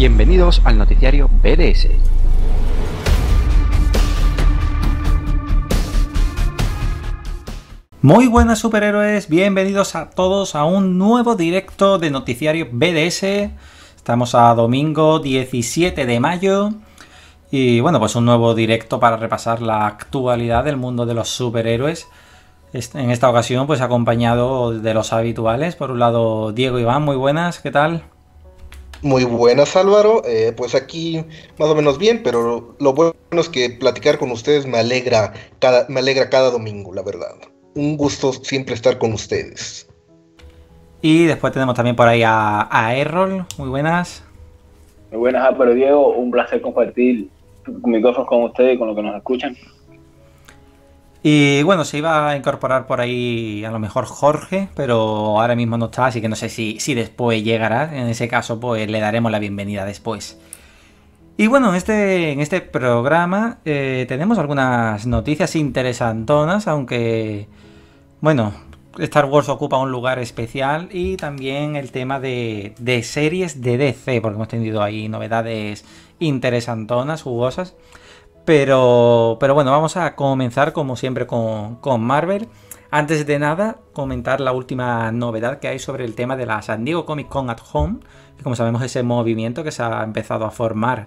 Bienvenidos al Noticiario BDS. Muy buenas superhéroes, bienvenidos a todos a un nuevo directo de Noticiario BDS. Estamos a domingo 17 de mayo y bueno, pues un nuevo directo para repasar la actualidad del mundo de los superhéroes. En esta ocasión pues acompañado de los habituales, por un lado Diego y Iván, muy buenas, ¿qué tal? Muy buenas, Álvaro, pues aquí más o menos bien, pero lo bueno es que platicar con ustedes me alegra cada domingo, la verdad. Un gusto siempre estar con ustedes. Y después tenemos también por ahí a Errol, muy buenas. Muy buenas, Álvaro, Diego, un placer compartir micrófonos con ustedes y con los que nos escuchan. Y bueno, se iba a incorporar por ahí a lo mejor Jorge, pero ahora mismo no está, así que no sé si después llegará. En ese caso, pues le daremos la bienvenida después. Y bueno, en este programa tenemos algunas noticias interesantonas, aunque, bueno, Star Wars ocupa un lugar especial y también el tema de series de DC, porque hemos tenido ahí novedades interesantonas, jugosas. Pero bueno, vamos a comenzar como siempre con Marvel. Antes de nada, comentar la última novedad que hay sobre el tema de la San Diego Comic Con at Home. Que como sabemos, ese movimiento que se ha empezado a formar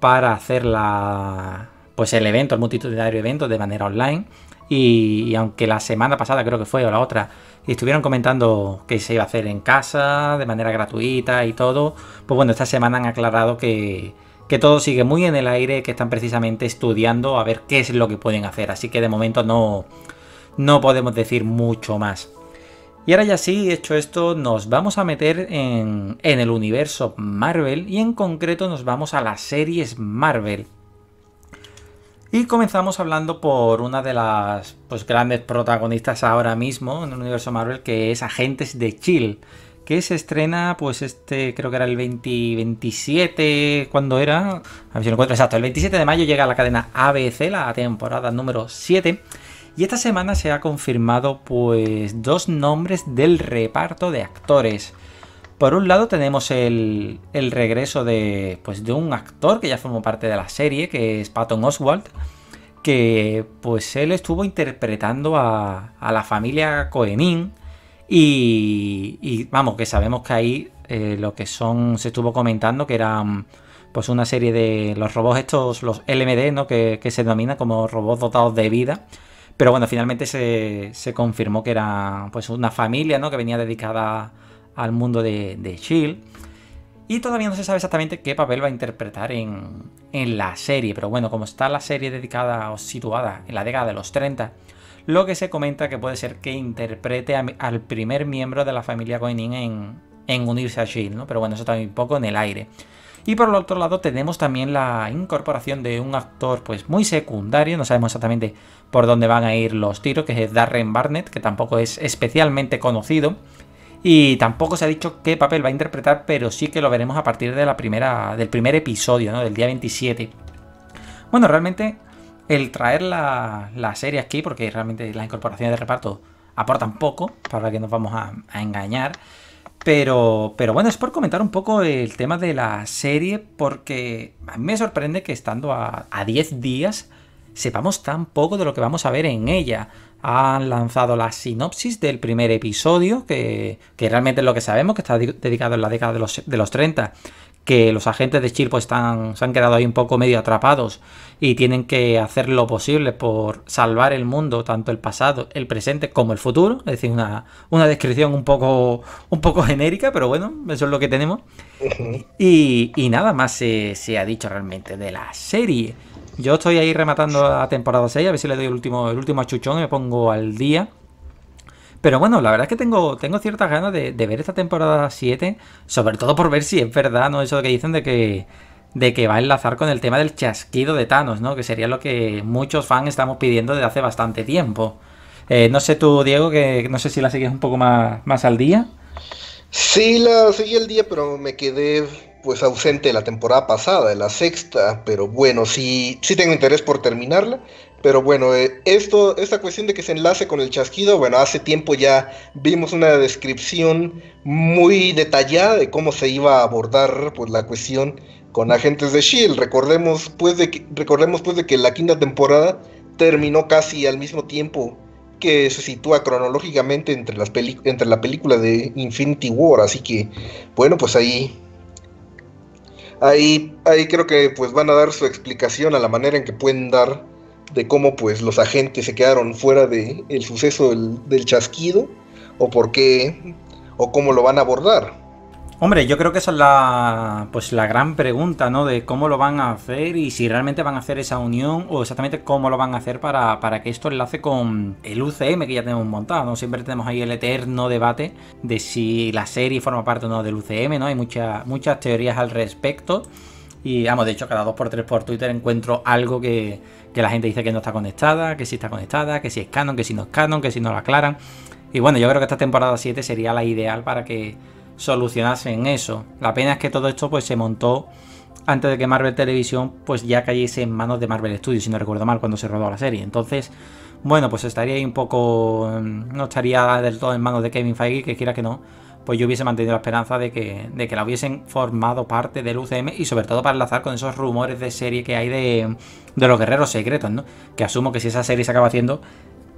para hacer el evento, el multitudinario evento de manera online. Y aunque la semana pasada, creo que fue, o la otra, estuvieron comentando que se iba a hacer en casa, de manera gratuita y todo, pues bueno, esta semana han aclarado que todo sigue muy en el aire, que están precisamente estudiando a ver qué es lo que pueden hacer. Así que de momento no podemos decir mucho más. Y ahora ya sí, hecho esto, nos vamos a meter en el universo Marvel y en concreto nos vamos a las series Marvel. Y comenzamos hablando por una de las grandes protagonistas ahora mismo en el universo Marvel, que es Agentes de S.H.I.E.L.D., que se estrena, pues creo que era el 27, ¿cuándo era? A ver si lo encuentro exacto. El 27 de mayo llega a la cadena ABC, la temporada número 7. Y esta semana se ha confirmado, pues, dos nombres del reparto de actores. Por un lado tenemos el regreso de un actor que ya formó parte de la serie, que es Patton Oswalt, que, pues, él estuvo interpretando a la familia Cohenin. Y vamos, que sabemos que ahí se estuvo comentando que eran pues una serie de los robots estos, los LMD, ¿no? Que se denominan como robots dotados de vida. Pero bueno, finalmente se confirmó que era pues una familia, ¿no? Que venía dedicada al mundo de S.H.I.E.L.D. Y todavía no se sabe exactamente qué papel va a interpretar en la serie. Pero bueno, como está la serie dedicada o situada en la década de los 30... Lo que se comenta que puede ser que interprete al primer miembro de la familia Cohenin en unirse a S.H.I.E.L.D., ¿no? Pero bueno, eso también un poco en el aire. Y por el otro lado tenemos también la incorporación de un actor pues muy secundario, no sabemos exactamente por dónde van a ir los tiros, que es Darren Barnett, que tampoco es especialmente conocido. Y tampoco se ha dicho qué papel va a interpretar, pero sí que lo veremos a partir de del primer episodio, ¿no? Del día 27. Bueno, realmente el traer la serie aquí, porque realmente las incorporaciones de reparto aportan poco, para que nos vamos a engañar. Pero bueno, es por comentar un poco el tema de la serie, porque a mí me sorprende que estando a 10 días sepamos tan poco de lo que vamos a ver en ella. Han lanzado la sinopsis del primer episodio, que realmente es lo que sabemos, que está dedicado en la década de los 30. Que los agentes de S.H.I.E.L.D. pues se han quedado ahí un poco medio atrapados y tienen que hacer lo posible por salvar el mundo, tanto el pasado, el presente como el futuro. Es decir, una descripción un poco genérica, pero bueno, eso es lo que tenemos. Y nada más se ha dicho realmente de la serie. Yo estoy ahí rematando la temporada 6, a ver si le doy el último achuchón y me pongo al día. Pero bueno, la verdad es que tengo ciertas ganas de ver esta temporada 7, sobre todo por ver si es verdad, ¿no? Eso que dicen de que va a enlazar con el tema del chasquido de Thanos, ¿no? Que sería lo que muchos fans estamos pidiendo desde hace bastante tiempo. No sé tú, Diego, que no sé si la sigues un poco más al día. Sí, la seguí al día, pero me quedé pues ausente de la temporada pasada, de la sexta, pero bueno, sí tengo interés por terminarla, Pero bueno, esta cuestión de que se enlace con el chasquido, bueno, hace tiempo ya vimos una descripción muy detallada de cómo se iba a abordar pues la cuestión con Agentes de S.H.I.E.L.D. Recordemos pues de que la quinta temporada terminó casi al mismo tiempo que se sitúa cronológicamente entre la película de Infinity War, así que bueno, pues ahí creo que pues van a dar su explicación a la manera en que pueden dar de cómo pues los agentes se quedaron fuera de el suceso del chasquido, o por qué, o cómo lo van a abordar. Hombre, yo creo que esa es la gran pregunta, ¿no? De cómo lo van a hacer y si realmente van a hacer esa unión, o exactamente cómo lo van a hacer para que esto enlace con el UCM que ya tenemos montado, ¿no? Siempre tenemos ahí el eterno debate de si la serie forma parte o no del UCM, ¿no? Hay muchas teorías al respecto. Y vamos, de hecho, cada 2x3 por Twitter encuentro algo que la gente dice que no está conectada, que sí está conectada, que si es canon, que si no es canon, que si no la aclaran. Y bueno, yo creo que esta temporada 7 sería la ideal para que solucionasen eso. La pena es que todo esto pues se montó antes de que Marvel Televisión pues ya cayese en manos de Marvel Studios, si no recuerdo mal, cuando se rodó la serie. Entonces, bueno, pues estaría ahí un poco, no estaría del todo en manos de Kevin Feige, que quiera que no, pues yo hubiese mantenido la esperanza de que la hubiesen formado parte del UCM, y sobre todo para enlazar con esos rumores de serie que hay de los guerreros secretos, ¿no? Que asumo que si esa serie se acaba haciendo,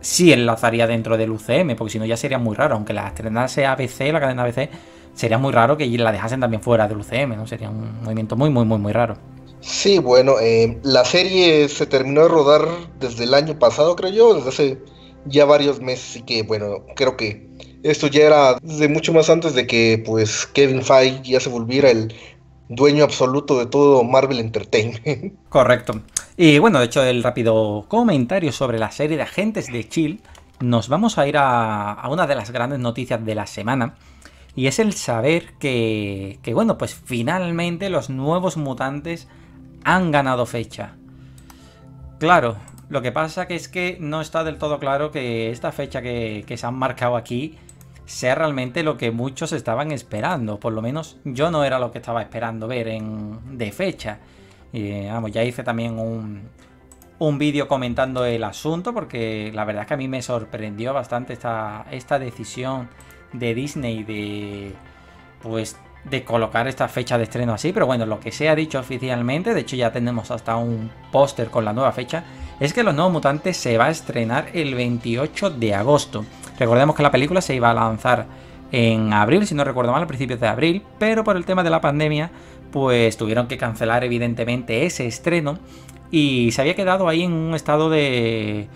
sí enlazaría dentro del UCM, porque si no ya sería muy raro, aunque la estrenase ABC, la cadena ABC, sería muy raro que la dejasen también fuera del UCM, ¿no? Sería un movimiento muy, muy, muy, muy raro. Sí, bueno, la serie se terminó de rodar desde el año pasado, creo yo, desde hace ya varios meses, y que, bueno, creo que esto ya era desde mucho más antes de que, pues, Kevin Feige ya se volviera el dueño absoluto de todo Marvel Entertainment. Correcto. Y, bueno, de hecho, el rápido comentario sobre la serie de Agentes de S.H.I.E.L.D., nos vamos a ir a una de las grandes noticias de la semana, y es el saber que bueno, pues finalmente los Nuevos Mutantes han ganado fecha. Claro, lo que pasa que es que no está del todo claro que esta fecha que se han marcado aquí sea realmente lo que muchos estaban esperando. Por lo menos yo no era lo que estaba esperando ver de fecha. Y, vamos, ya hice también un vídeo comentando el asunto, porque la verdad es que a mí me sorprendió bastante esta decisión de Disney de colocar esta fecha de estreno así. Pero bueno, lo que se ha dicho oficialmente, de hecho ya tenemos hasta un póster con la nueva fecha, es que Los Nuevos Mutantes se va a estrenar el 28 de agosto. Recordemos que la película se iba a lanzar en abril, si no recuerdo mal, a principios de abril, pero por el tema de la pandemia pues tuvieron que cancelar evidentemente ese estreno, y se había quedado ahí en un estado de,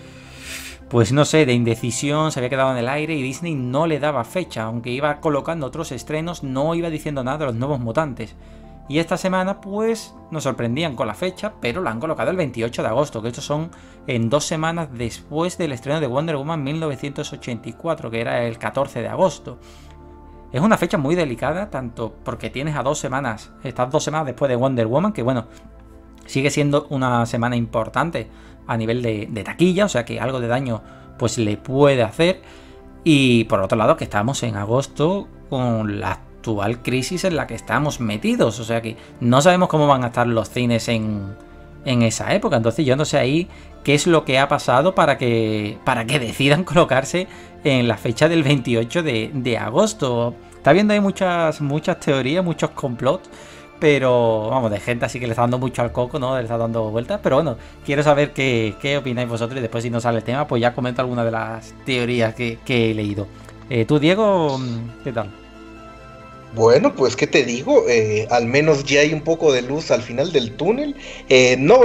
pues no sé, de indecisión, se había quedado en el aire, y Disney no le daba fecha, aunque iba colocando otros estrenos, no iba diciendo nada de Los Nuevos Mutantes. Y esta semana pues nos sorprendían con la fecha, pero la han colocado el 28 de agosto, que estos son en 2 semanas después del estreno de Wonder Woman 1984, que era el 14 de agosto. Es una fecha muy delicada, tanto porque tienes a 2 semanas, estás 2 semanas después de Wonder Woman, que bueno, sigue siendo una semana importante a nivel de taquilla, o sea que algo de daño pues le puede hacer, y por otro lado que estamos en agosto con la actual crisis en la que estamos metidos, o sea que no sabemos cómo van a estar los cines en esa época. Entonces yo no sé ahí qué es lo que ha pasado para que decidan colocarse en la fecha del 28 de agosto. Está viendo ahí muchas teorías, muchos complots, pero vamos, de gente así que le está dando mucho al coco, ¿no? Le está dando vueltas, pero bueno, quiero saber qué opináis vosotros, y después si no sale el tema, pues ya comento alguna de las teorías que he leído. ¿Tú, Diego, qué tal? Bueno, pues qué te digo, al menos ya hay un poco de luz al final del túnel. De hecho no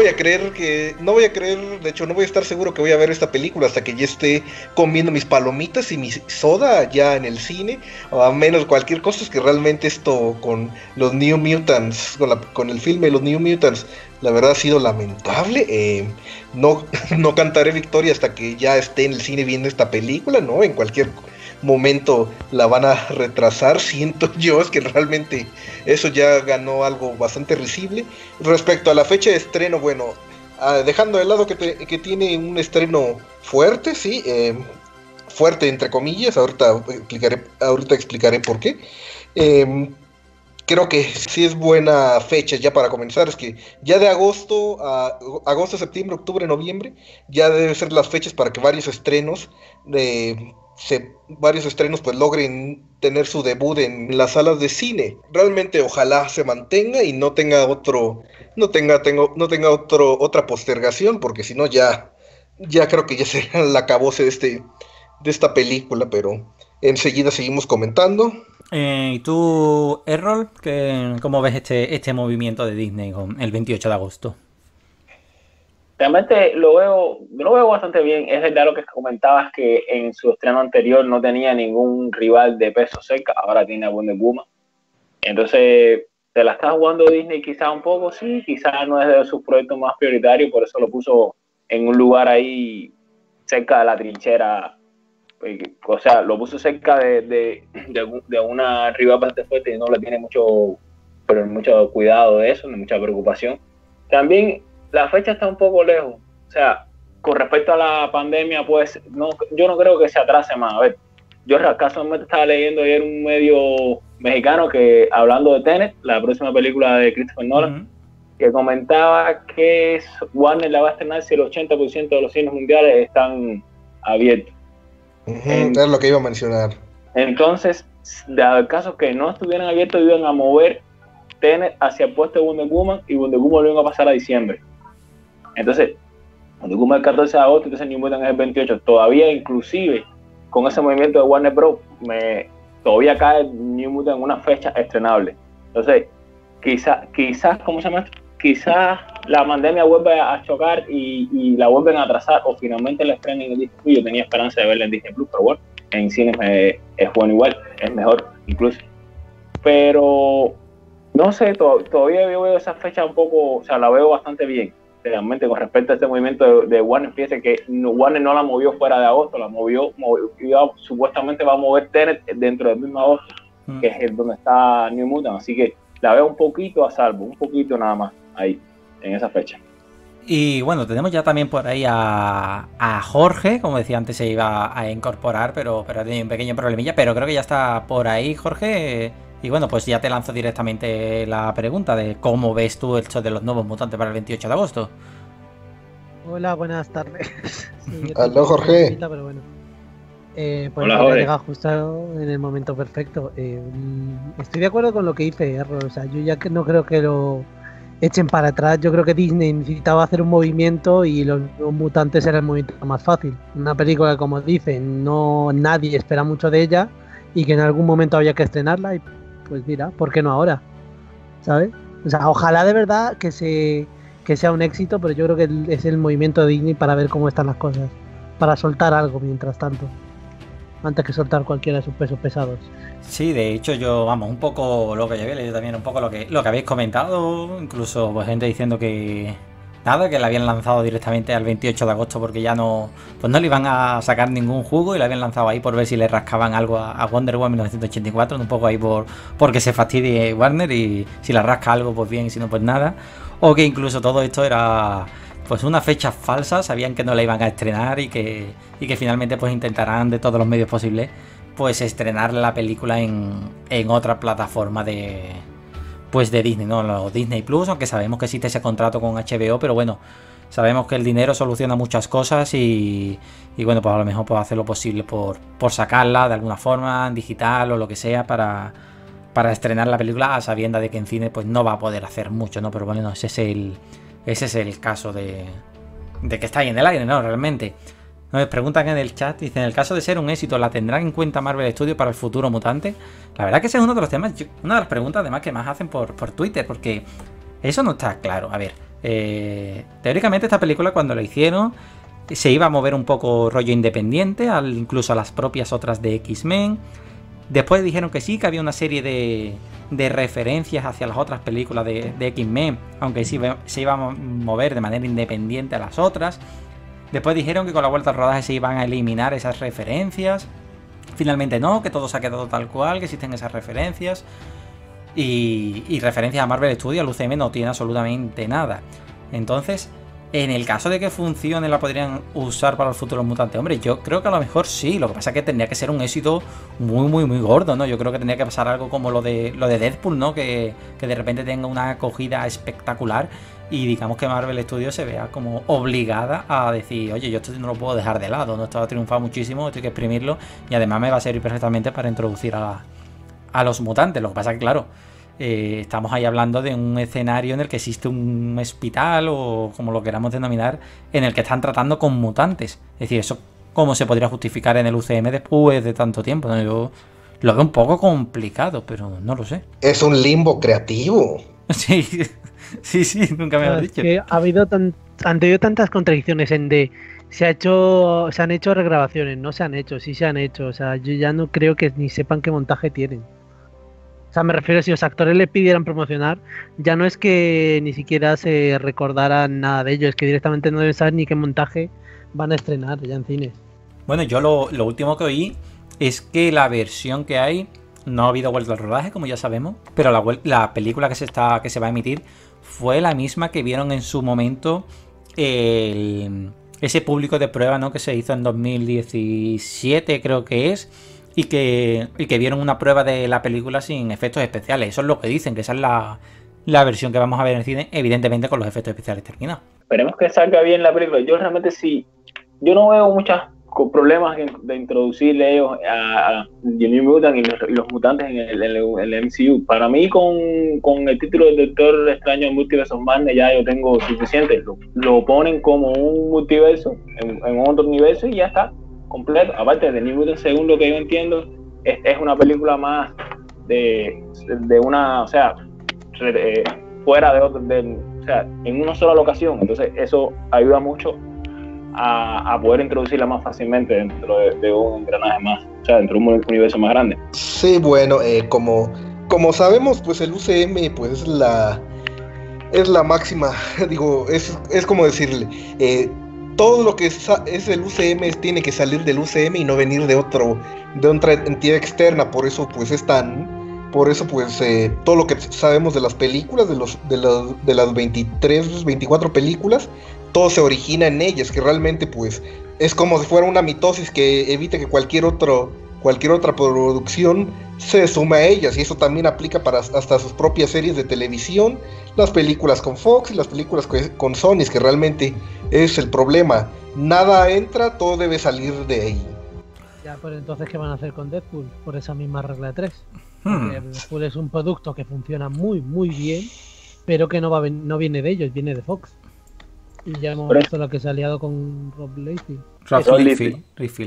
voy a estar seguro que voy a ver esta película hasta que ya esté comiendo mis palomitas y mi soda ya en el cine, a menos cualquier cosa, es que realmente esto con los New Mutants, con el filme de los New Mutants, la verdad ha sido lamentable. No cantaré victoria hasta que ya esté en el cine viendo esta película, ¿no? En cualquier momento la van a retrasar, siento yo, es que realmente eso ya ganó algo bastante risible. Respecto a la fecha de estreno, bueno, dejando de lado que tiene un estreno fuerte, sí, fuerte entre comillas, ahorita explicaré por qué. creo que sí es buena fecha ya para comenzar. Es que ya de agosto, septiembre, octubre, noviembre, ya deben ser las fechas para que varios estrenos pues logren tener su debut en las salas de cine. Realmente ojalá se mantenga y no tenga otra postergación, porque si no ya creo que ya será el acabose de esta película, pero enseguida seguimos comentando. ¿Y tú, Errol, cómo ves este movimiento de Disney con el 28 de agosto? Realmente lo veo bastante bien. Es verdad lo que comentabas, que en su estreno anterior no tenía ningún rival de peso cerca, ahora tiene a Wonder Woman. Entonces, ¿te la está jugando Disney quizá un poco? Sí, quizá no es de sus proyectos más prioritarios, por eso lo puso en un lugar ahí cerca de la trinchera. O sea, lo puso cerca de una rival bastante fuerte y no le tiene mucho cuidado de eso, ni mucha preocupación. También la fecha está un poco lejos, o sea, con respecto a la pandemia, pues yo no creo que se atrase más. A ver, yo casualmente estaba leyendo ayer un medio mexicano que, hablando de Tenet, la próxima película de Christopher Nolan, que comentaba que Warner la va a estrenar si el 80% de los cines mundiales están abiertos. Es lo que iba a mencionar. Entonces, dado el caso que no estuvieran abiertos, iban a mover Tenet hacia el puesto de Wonder Woman, y Wonder Woman lo iban a pasar a diciembre. Entonces, cuando cumple el 14 de agosto, entonces New Mutant es el 28. Todavía, inclusive, con ese movimiento de Warner Bros., todavía cae New Mutant en una fecha estrenable. Entonces, quizás la pandemia vuelve a chocar y la vuelven a atrasar, o finalmente la estrenen en el Disney Plus. Yo tenía esperanza de verla en Disney Plus, pero bueno, en cines es bueno igual, es mejor incluso. Pero, no sé, todavía yo veo esa fecha un poco, o sea, la veo bastante bien. Realmente, con respecto a este movimiento de Warner, fíjense que Warner no la movió fuera de agosto, la movió supuestamente va a mover Tenet dentro del mismo agosto, que es donde está New Mutant, así que la veo un poquito a salvo, un poquito nada más, ahí, en esa fecha. Y bueno, tenemos ya también por ahí a Jorge, como decía antes, se iba a incorporar, pero ha tenido un pequeño problemilla, pero creo que ya está por ahí, Jorge. Y bueno, pues ya te lanzo directamente la pregunta de cómo ves tú el show de Los Nuevos Mutantes para el 28 de agosto. Hola, buenas tardes. Sí, aló, Jorge. Visita, pero bueno. Pues hola, Jorge. Llega justo en el momento perfecto. Estoy de acuerdo con lo que dice Errol. O sea, yo ya no creo que lo echen para atrás. Yo creo que Disney necesitaba hacer un movimiento y Los Nuevos Mutantes era el movimiento más fácil. Una película, como dicen, nadie espera mucho de ella y que en algún momento había que estrenarla y... pues mira, ¿por qué no ahora? ¿Sabes? O sea, ojalá de verdad que sea un éxito, pero yo creo que es el movimiento de Disney para ver cómo están las cosas, para soltar algo mientras tanto, antes que soltar cualquiera de sus pesos pesados. Sí, de hecho yo, vamos, un poco lo que yo había leído también, un poco lo que habéis comentado, incluso pues, gente diciendo que nada, que la habían lanzado directamente al 28 de agosto porque ya no le iban a sacar ningún jugo y la habían lanzado ahí por ver si le rascaban algo a Wonder Woman 1984, un poco ahí porque se fastidie Warner y si la rasca algo pues bien y si no pues nada, o que incluso todo esto era pues una fecha falsa, sabían que no la iban a estrenar y que finalmente pues intentarán de todos los medios posibles pues estrenar la película en otra plataforma de Disney, ¿no? Los Disney Plus, aunque sabemos que existe ese contrato con HBO, pero bueno, sabemos que el dinero soluciona muchas cosas y bueno, pues a lo mejor puedo hacer lo posible por sacarla de alguna forma, en digital o lo que sea, para estrenar la película a sabienda de que en cine pues no va a poder hacer mucho, ¿no? Pero bueno, ese es el caso de que está ahí en el aire, ¿no? Realmente. Nos preguntan en el chat, dicen, en el caso de ser un éxito, ¿la tendrán en cuenta Marvel Studios para el futuro mutante? La verdad que ese es uno de los temas, una de las preguntas además que más hacen por Twitter, porque eso no está claro. A ver, teóricamente esta película cuando la hicieron se iba a mover un poco rollo independiente, incluso a las propias otras de X-Men. Después dijeron que sí, que había una serie de referencias hacia las otras películas de X-Men, aunque sí se iba a mover de manera independiente a las otras. Después dijeron que con la vuelta al rodaje se iban a eliminar esas referencias. Finalmente no, que todo se ha quedado tal cual, que existen esas referencias. Y referencias a Marvel Studios, el UCM no tiene absolutamente nada. Entonces, En el caso de que funcione, la podrían usar para el futuro mutante. Hombre, yo creo que a lo mejor sí. Lo que pasa es que tendría que ser un éxito muy, muy, muy gordo, ¿no? Yo creo que tendría que pasar algo como lo de Deadpool, ¿no? Que de repente tenga una acogida espectacular y digamos que Marvel Studios se vea como obligada a decir, oye, yo esto no lo puedo dejar de lado, ¿no? Esto ha triunfado muchísimo, esto hay que exprimirlo y además me va a servir perfectamente para introducir a los mutantes. Lo que pasa es que, claro, estamos ahí hablando de un escenario en el que existe un hospital o como lo queramos denominar, en el que están tratando con mutantes. Es decir, eso cómo se podría justificar en el UCM después de tanto tiempo, ¿no? Yo lo veo un poco complicado, pero no lo sé. Es un limbo creativo. Sí, sí, sí, nunca me habías dicho. Que ha habido tantas contradicciones en de se han hecho regrabaciones, no se han hecho, sí se han hecho. O sea, yo ya no creo que ni sepan qué montaje tienen. O sea, me refiero, si los actores le pidieran promocionar, ya no es que ni siquiera se recordaran nada de ello, es que directamente no deben saber ni qué montaje van a estrenar ya en cines. Bueno, yo lo último que oí es que la versión que hay, no ha habido vuelta al rodaje, como ya sabemos, pero la película que se va a emitir fue la misma que vieron en su momento ese público de prueba, ¿no?, que se hizo en 2017, creo que es. Y que vieron una prueba de la película sin efectos especiales. Eso es lo que dicen, que esa es la versión que vamos a ver en el cine, evidentemente con los efectos especiales terminados. Esperemos que salga bien la película. Yo realmente sí, yo no veo muchos problemas de introducirle ellos a The New Mutant y los mutantes en el MCU. Para mí, con el título de Doctor Extraño en Multiverso Madness ya yo tengo suficiente. Lo ponen como un multiverso, en otro universo y ya está. Completo, aparte de New Mutant, según lo que yo entiendo, es una película más de una, o sea, fuera de otro, o sea, en una sola locación. Entonces, eso ayuda mucho a poder introducirla más fácilmente dentro de un engranaje más, o sea, dentro de un universo más grande. Sí, bueno, como sabemos, pues el UCM, pues es la máxima, digo, es como decirle. Todo lo que es el UCM tiene que salir del UCM y no venir de otra entidad externa. Por eso pues todo lo que sabemos de las películas, de las 23, 24 películas, todo se origina en ellas, que realmente pues es como si fuera una mitosis que evita que cualquier otra producción se suma a ellas, y eso también aplica para hasta sus propias series de televisión, las películas con Fox y las películas con Sony, que realmente es el problema. Nada entra, todo debe salir de ahí. Ya, pero entonces, ¿qué van a hacer con Deadpool? Por esa misma regla de tres. Deadpool es un producto que funciona muy, muy bien, pero que no viene de ellos, viene de Fox. Y ya hemos visto lo que se ha liado con Rob Liefeld.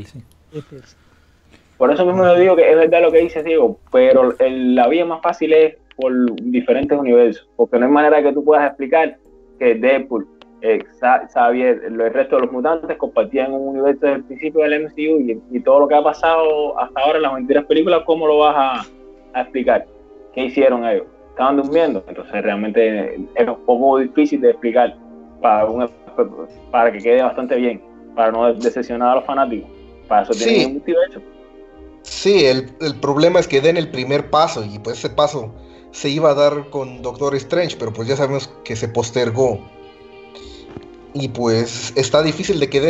Sí. Por eso mismo yo digo que es verdad lo que dices, Diego, pero la vía más fácil es por diferentes universos, porque no hay manera que tú puedas explicar que Deadpool, Xavier, el resto de los mutantes compartían un universo desde el principio del MCU y todo lo que ha pasado hasta ahora en las 23 películas, ¿cómo lo vas a explicar? ¿Qué hicieron ellos? ¿Estaban durmiendo? Entonces realmente es un poco difícil de explicar para que quede bastante bien, para no decepcionar a los fanáticos. Para eso tienen un multiverso. Sí, el problema es que den el primer paso, y pues ese paso se iba a dar con Doctor Strange, pero pues ya sabemos que se postergó. Y pues está difícil de que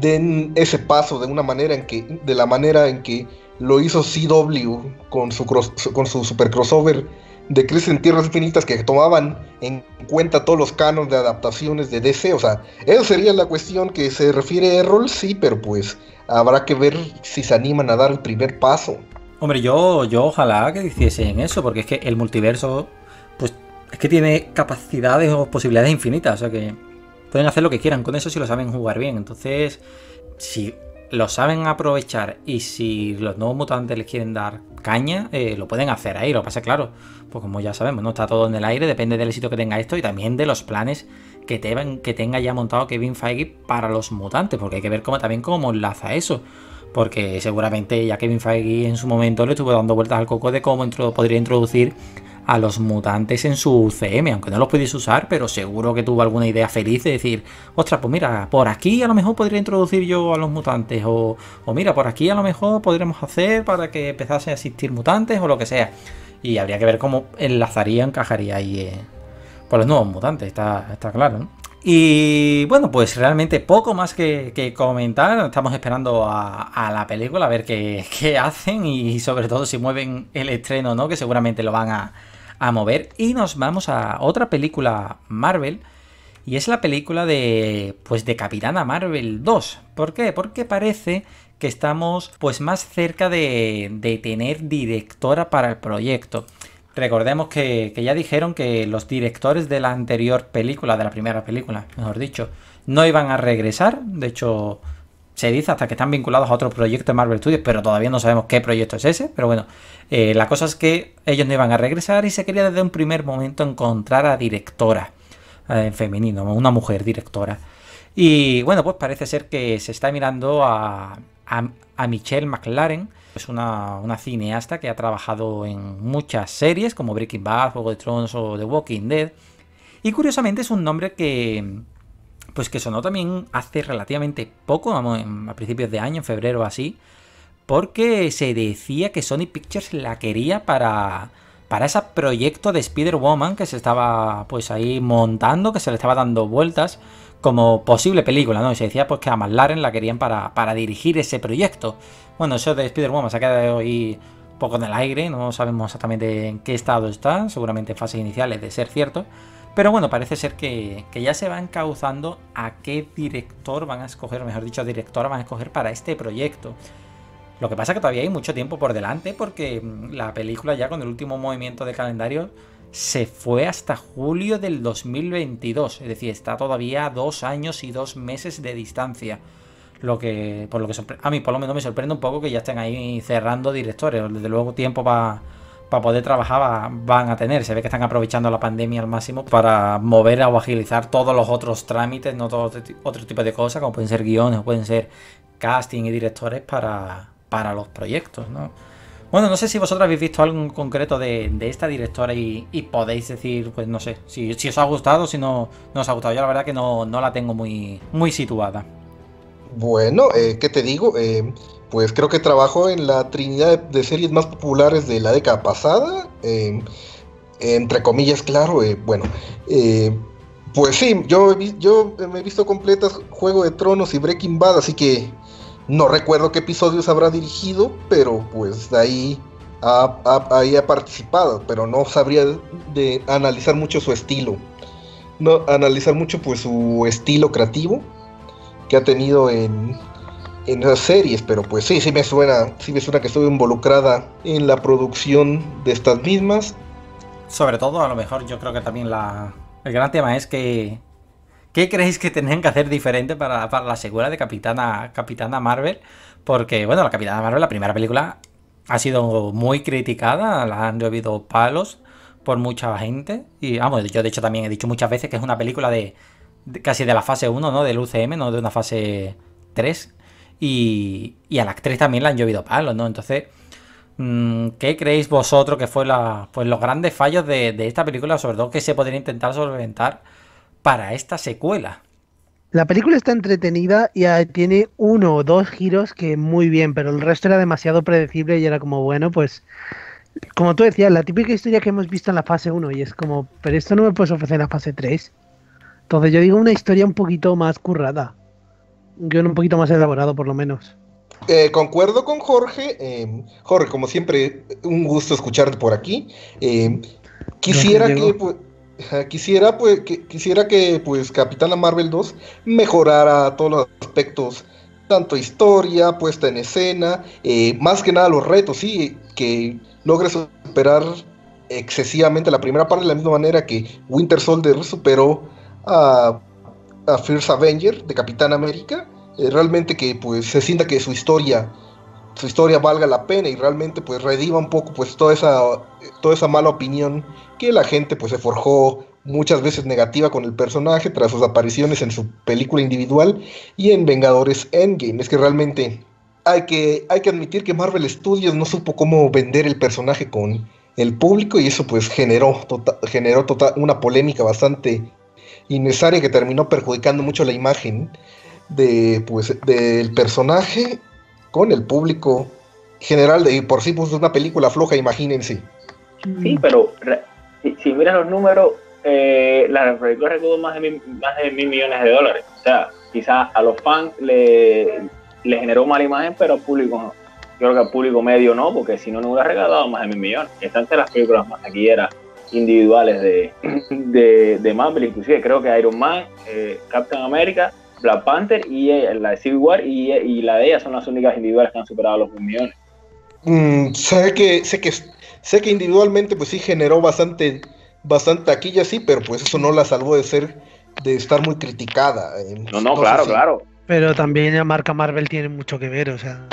den ese paso de la manera en que lo hizo CW con su super crossover de Crisis en Tierras Infinitas, que tomaban en cuenta todos los cánones de adaptaciones de DC. O sea, esa sería la cuestión que se refiere Errol, sí, pero pues habrá que ver si se animan a dar el primer paso. Hombre, yo ojalá que hiciesen eso, porque es que el multiverso pues es que tiene capacidades o posibilidades infinitas, o sea que pueden hacer lo que quieran con eso si lo saben jugar bien. Entonces, si lo saben aprovechar y si los nuevos mutantes les quieren dar caña, lo pueden hacer ahí. Lo que pasa, claro, pues como ya sabemos, no está todo en el aire, depende del éxito que tenga esto y también de los planes que tenga ya montado Kevin Feige para los mutantes, porque hay que ver cómo enlaza eso, porque seguramente ya Kevin Feige en su momento le estuvo dando vueltas al coco de cómo podría introducir a los mutantes en su UCM, aunque no los pudiese usar, pero seguro que tuvo alguna idea feliz de decir, ostras, pues mira, por aquí a lo mejor podría introducir yo a los mutantes, o mira, por aquí a lo mejor podremos hacer para que empezase a existir mutantes, o lo que sea, y habría que ver cómo encajaría ahí, por los nuevos mutantes, está claro, ¿no? Y bueno, pues realmente poco más que comentar. Estamos esperando a la película, a ver qué hacen y sobre todo si mueven el estreno o no, que seguramente lo van a mover. Y nos vamos a otra película Marvel, y es la película de Capitana Marvel 2. ¿Por qué? Porque parece que estamos pues más cerca de tener directora para el proyecto. Recordemos que ya dijeron que los directores de la anterior película, de la primera película, mejor dicho, no iban a regresar. De hecho, se dice hasta que están vinculados a otro proyecto de Marvel Studios, pero todavía no sabemos qué proyecto es ese. Pero bueno, la cosa es que ellos no iban a regresar y se quería desde un primer momento encontrar a directora en femenino, una mujer directora. Y bueno, pues parece ser que se está mirando a Michelle MacLaren. Es una cineasta que ha trabajado en muchas series como Breaking Bad, Juego de Tronos o The Walking Dead. Y curiosamente es un nombre que sonó también hace relativamente poco, a principios de año, en febrero o así, porque se decía que Sony Pictures la quería para ese proyecto de Spider-Woman que se estaba pues ahí montando, que se le estaba dando vueltas como posible película, ¿no? Y se decía pues que a MacLaren la querían para dirigir ese proyecto. Bueno, eso de Spider-Woman se ha quedado hoy un poco en el aire, no sabemos exactamente en qué estado está, seguramente en fases iniciales de ser cierto, pero bueno, parece ser que ya se va encauzando a qué director van a escoger, mejor dicho, directora van a escoger para este proyecto. Lo que pasa es que todavía hay mucho tiempo por delante, porque la película ya con el último movimiento de calendario se fue hasta julio del 2022, es decir, está todavía 2 años y 2 meses de distancia. A mí por lo menos me sorprende un poco que ya estén ahí cerrando directores. Desde luego tiempo para poder trabajar van a tener. Se ve que están aprovechando la pandemia al máximo para mover o agilizar todos los otros trámites, no todo otro tipo de cosas, como pueden ser guiones, pueden ser casting y directores para los proyectos, ¿no? Bueno, no sé si vosotros habéis visto algo en concreto de esta directora y podéis decir, pues no sé, si os ha gustado, si no os ha gustado. Yo la verdad que no la tengo muy situada. Bueno, ¿qué te digo? Pues creo que trabajó en la trinidad de series más populares de la década pasada. Entre comillas, claro, bueno. Pues sí, yo me he visto completas Juego de Tronos y Breaking Bad, así que no recuerdo qué episodios habrá dirigido, pero pues ahí ha participado, pero no sabría de analizar mucho su estilo. No, analizar mucho pues su estilo creativo que ha tenido en esas series, pero pues sí me suena que estuvo involucrada en la producción de estas mismas. Sobre todo, a lo mejor yo creo que también el gran tema es que ¿qué creéis que tenían que hacer diferente para la secuela de Capitana Marvel? Porque, bueno, la Capitana Marvel, la primera película, ha sido muy criticada, la han llovido palos por mucha gente. Y vamos, yo de hecho también he dicho muchas veces que es una película casi de la fase 1, ¿no? Del UCM, no de una fase 3. Y a la actriz también la han llovido palos, ¿no? Entonces, ¿qué creéis vosotros que fue los grandes fallos de esta película, sobre todo que se podría intentar solventar para esta secuela? La película está entretenida y tiene 1 o 2 giros que muy bien, pero el resto era demasiado predecible y era como, bueno, pues como tú decías, la típica historia que hemos visto en la fase 1, y es como, pero esto no me puedes ofrecer en la fase 3. Entonces yo digo una historia un poquito más currada, un poquito más elaborado por lo menos. Concuerdo con Jorge. Jorge, como siempre, un gusto escucharte por aquí. Quisiera que Capitana Marvel 2 mejorara todos los aspectos, tanto historia, puesta en escena, más que nada los retos, sí, que logre superar excesivamente la primera parte, de la misma manera que Winter Soldier superó a First Avenger de Capitán América. Realmente que pues se sienta que su historia valga la pena y realmente pues redima un poco pues toda esa mala opinión que la gente pues se forjó muchas veces negativa con el personaje tras sus apariciones en su película individual y en Vengadores Endgame. Es que realmente hay que admitir que Marvel Studios no supo cómo vender el personaje con el público, y eso pues generó una polémica bastante innecesaria que terminó perjudicando mucho la imagen del personaje con el público general. De por sí pues una película floja, imagínense. Sí, pero si miran los números, la película recaudó más de $1,000 millones. O sea, quizás a los fans le generó mala imagen, pero al público no. Yo creo que al público medio no, porque si no, no hubiera recaudado más de $1,000 millones. Están entre las películas más taquilleras individuales de Marvel, inclusive creo que Iron Man, Captain America, Black Panther y la de Civil War y la de ella son las únicas individuales que han superado los 1,000 millones. Sé que individualmente pues sí generó bastante taquilla, sí, pero pues eso no la salvó de estar muy criticada. Claro. Pero también la marca Marvel tiene mucho que ver, o sea.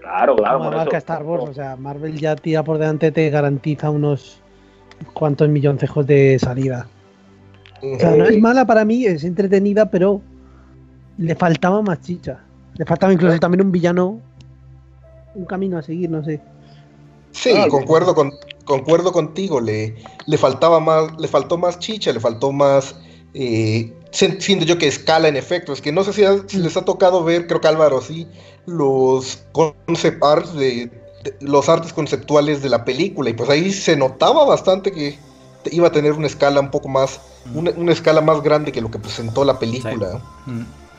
Claro. Como la marca Star Wars, o sea, Marvel ya tira por delante, te garantiza unos cuantos milloncejos de salida. O sea, no es mala para mí, es entretenida, pero le faltaba más chicha. Le faltaba incluso también un villano, un camino a seguir, no sé. Sí, concuerdo contigo, le faltó más chicha, le faltó más, siento yo que escala en efectos, que no sé si les ha tocado ver, creo que Álvaro sí, los concept arts los artes conceptuales de la película, y pues ahí se notaba bastante que iba a tener una escala un poco más, una escala más grande que lo que presentó la película. Sí.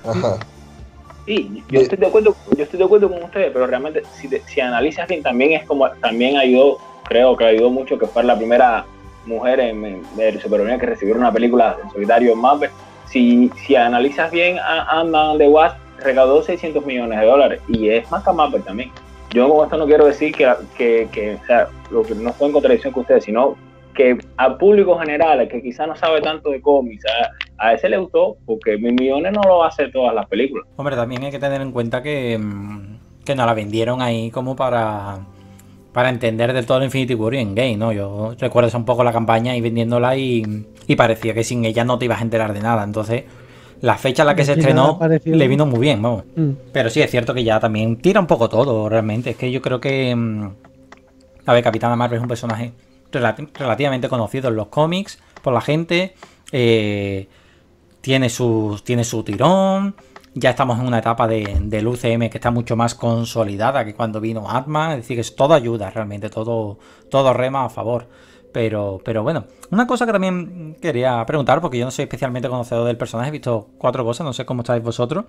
Ajá. Sí, yo estoy de acuerdo con ustedes, pero realmente si analizas bien, también es como, también ayudó, creo que ayudó mucho que fue la primera mujer en superheroína que recibió una película en solitario en Marvel. Si analizas bien, Ant-Man and the Wasp recaudó $600 millones y es más que Marvel también. Yo con esto no quiero decir que o sea, lo que no fue en contradicción con ustedes, sino que al público general, que quizás no sabe tanto de cómics, a ese le gustó, porque $1,000 millones no lo hace todas las películas. Hombre, también hay que tener en cuenta que nos la vendieron ahí como para entender del todo el Infinity War y Endgame, ¿no? Yo recuerdo eso un poco, la campaña y vendiéndola y parecía que sin ella no te ibas a enterar de nada, entonces la fecha en la que se estrenó le vino muy bien, vamos. Pero sí, es cierto que ya también tira un poco todo, realmente. Es que yo creo que... A ver, Capitana Marvel es un personaje relativamente conocido en los cómics por la gente. Tiene su tirón. Ya estamos en una etapa del UCM que está mucho más consolidada que cuando vino Ant-Man. Es decir, que todo ayuda realmente, todo rema a favor. Pero bueno, una cosa que también quería preguntar, porque yo no soy especialmente conocedor del personaje, he visto 4 cosas, no sé cómo estáis vosotros,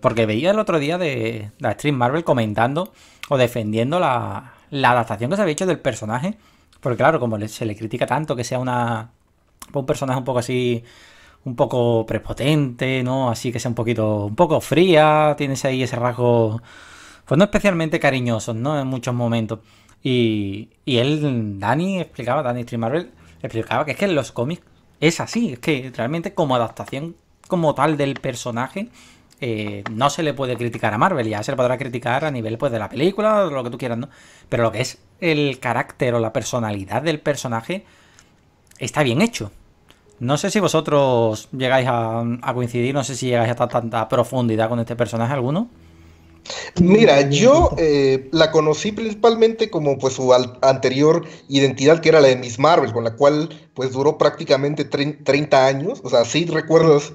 porque veía el otro día de la Stream Marvel comentando o defendiendo la adaptación que se había hecho del personaje, porque claro, como se le critica tanto que sea un personaje un poco así, un poco prepotente, ¿no? Así que sea un poco fría, tienes ahí ese rasgo, pues no especialmente cariñosos, ¿no? En muchos momentos. Y él, Dani Stream Marvel, explicaba que es que en los cómics es así, es que realmente como adaptación como tal del personaje no se le puede criticar a Marvel, ya se le podrá criticar a nivel pues de la película o lo que tú quieras, ¿no? Pero lo que es el carácter o la personalidad del personaje está bien hecho. No sé si vosotros llegáis a coincidir, no sé si llegáis a tanta profundidad con este personaje alguno. Mira, yo la conocí principalmente como pues su anterior identidad, que era la de Miss Marvel, con la cual pues duró prácticamente 30 años. O sea, ¿sí recuerdas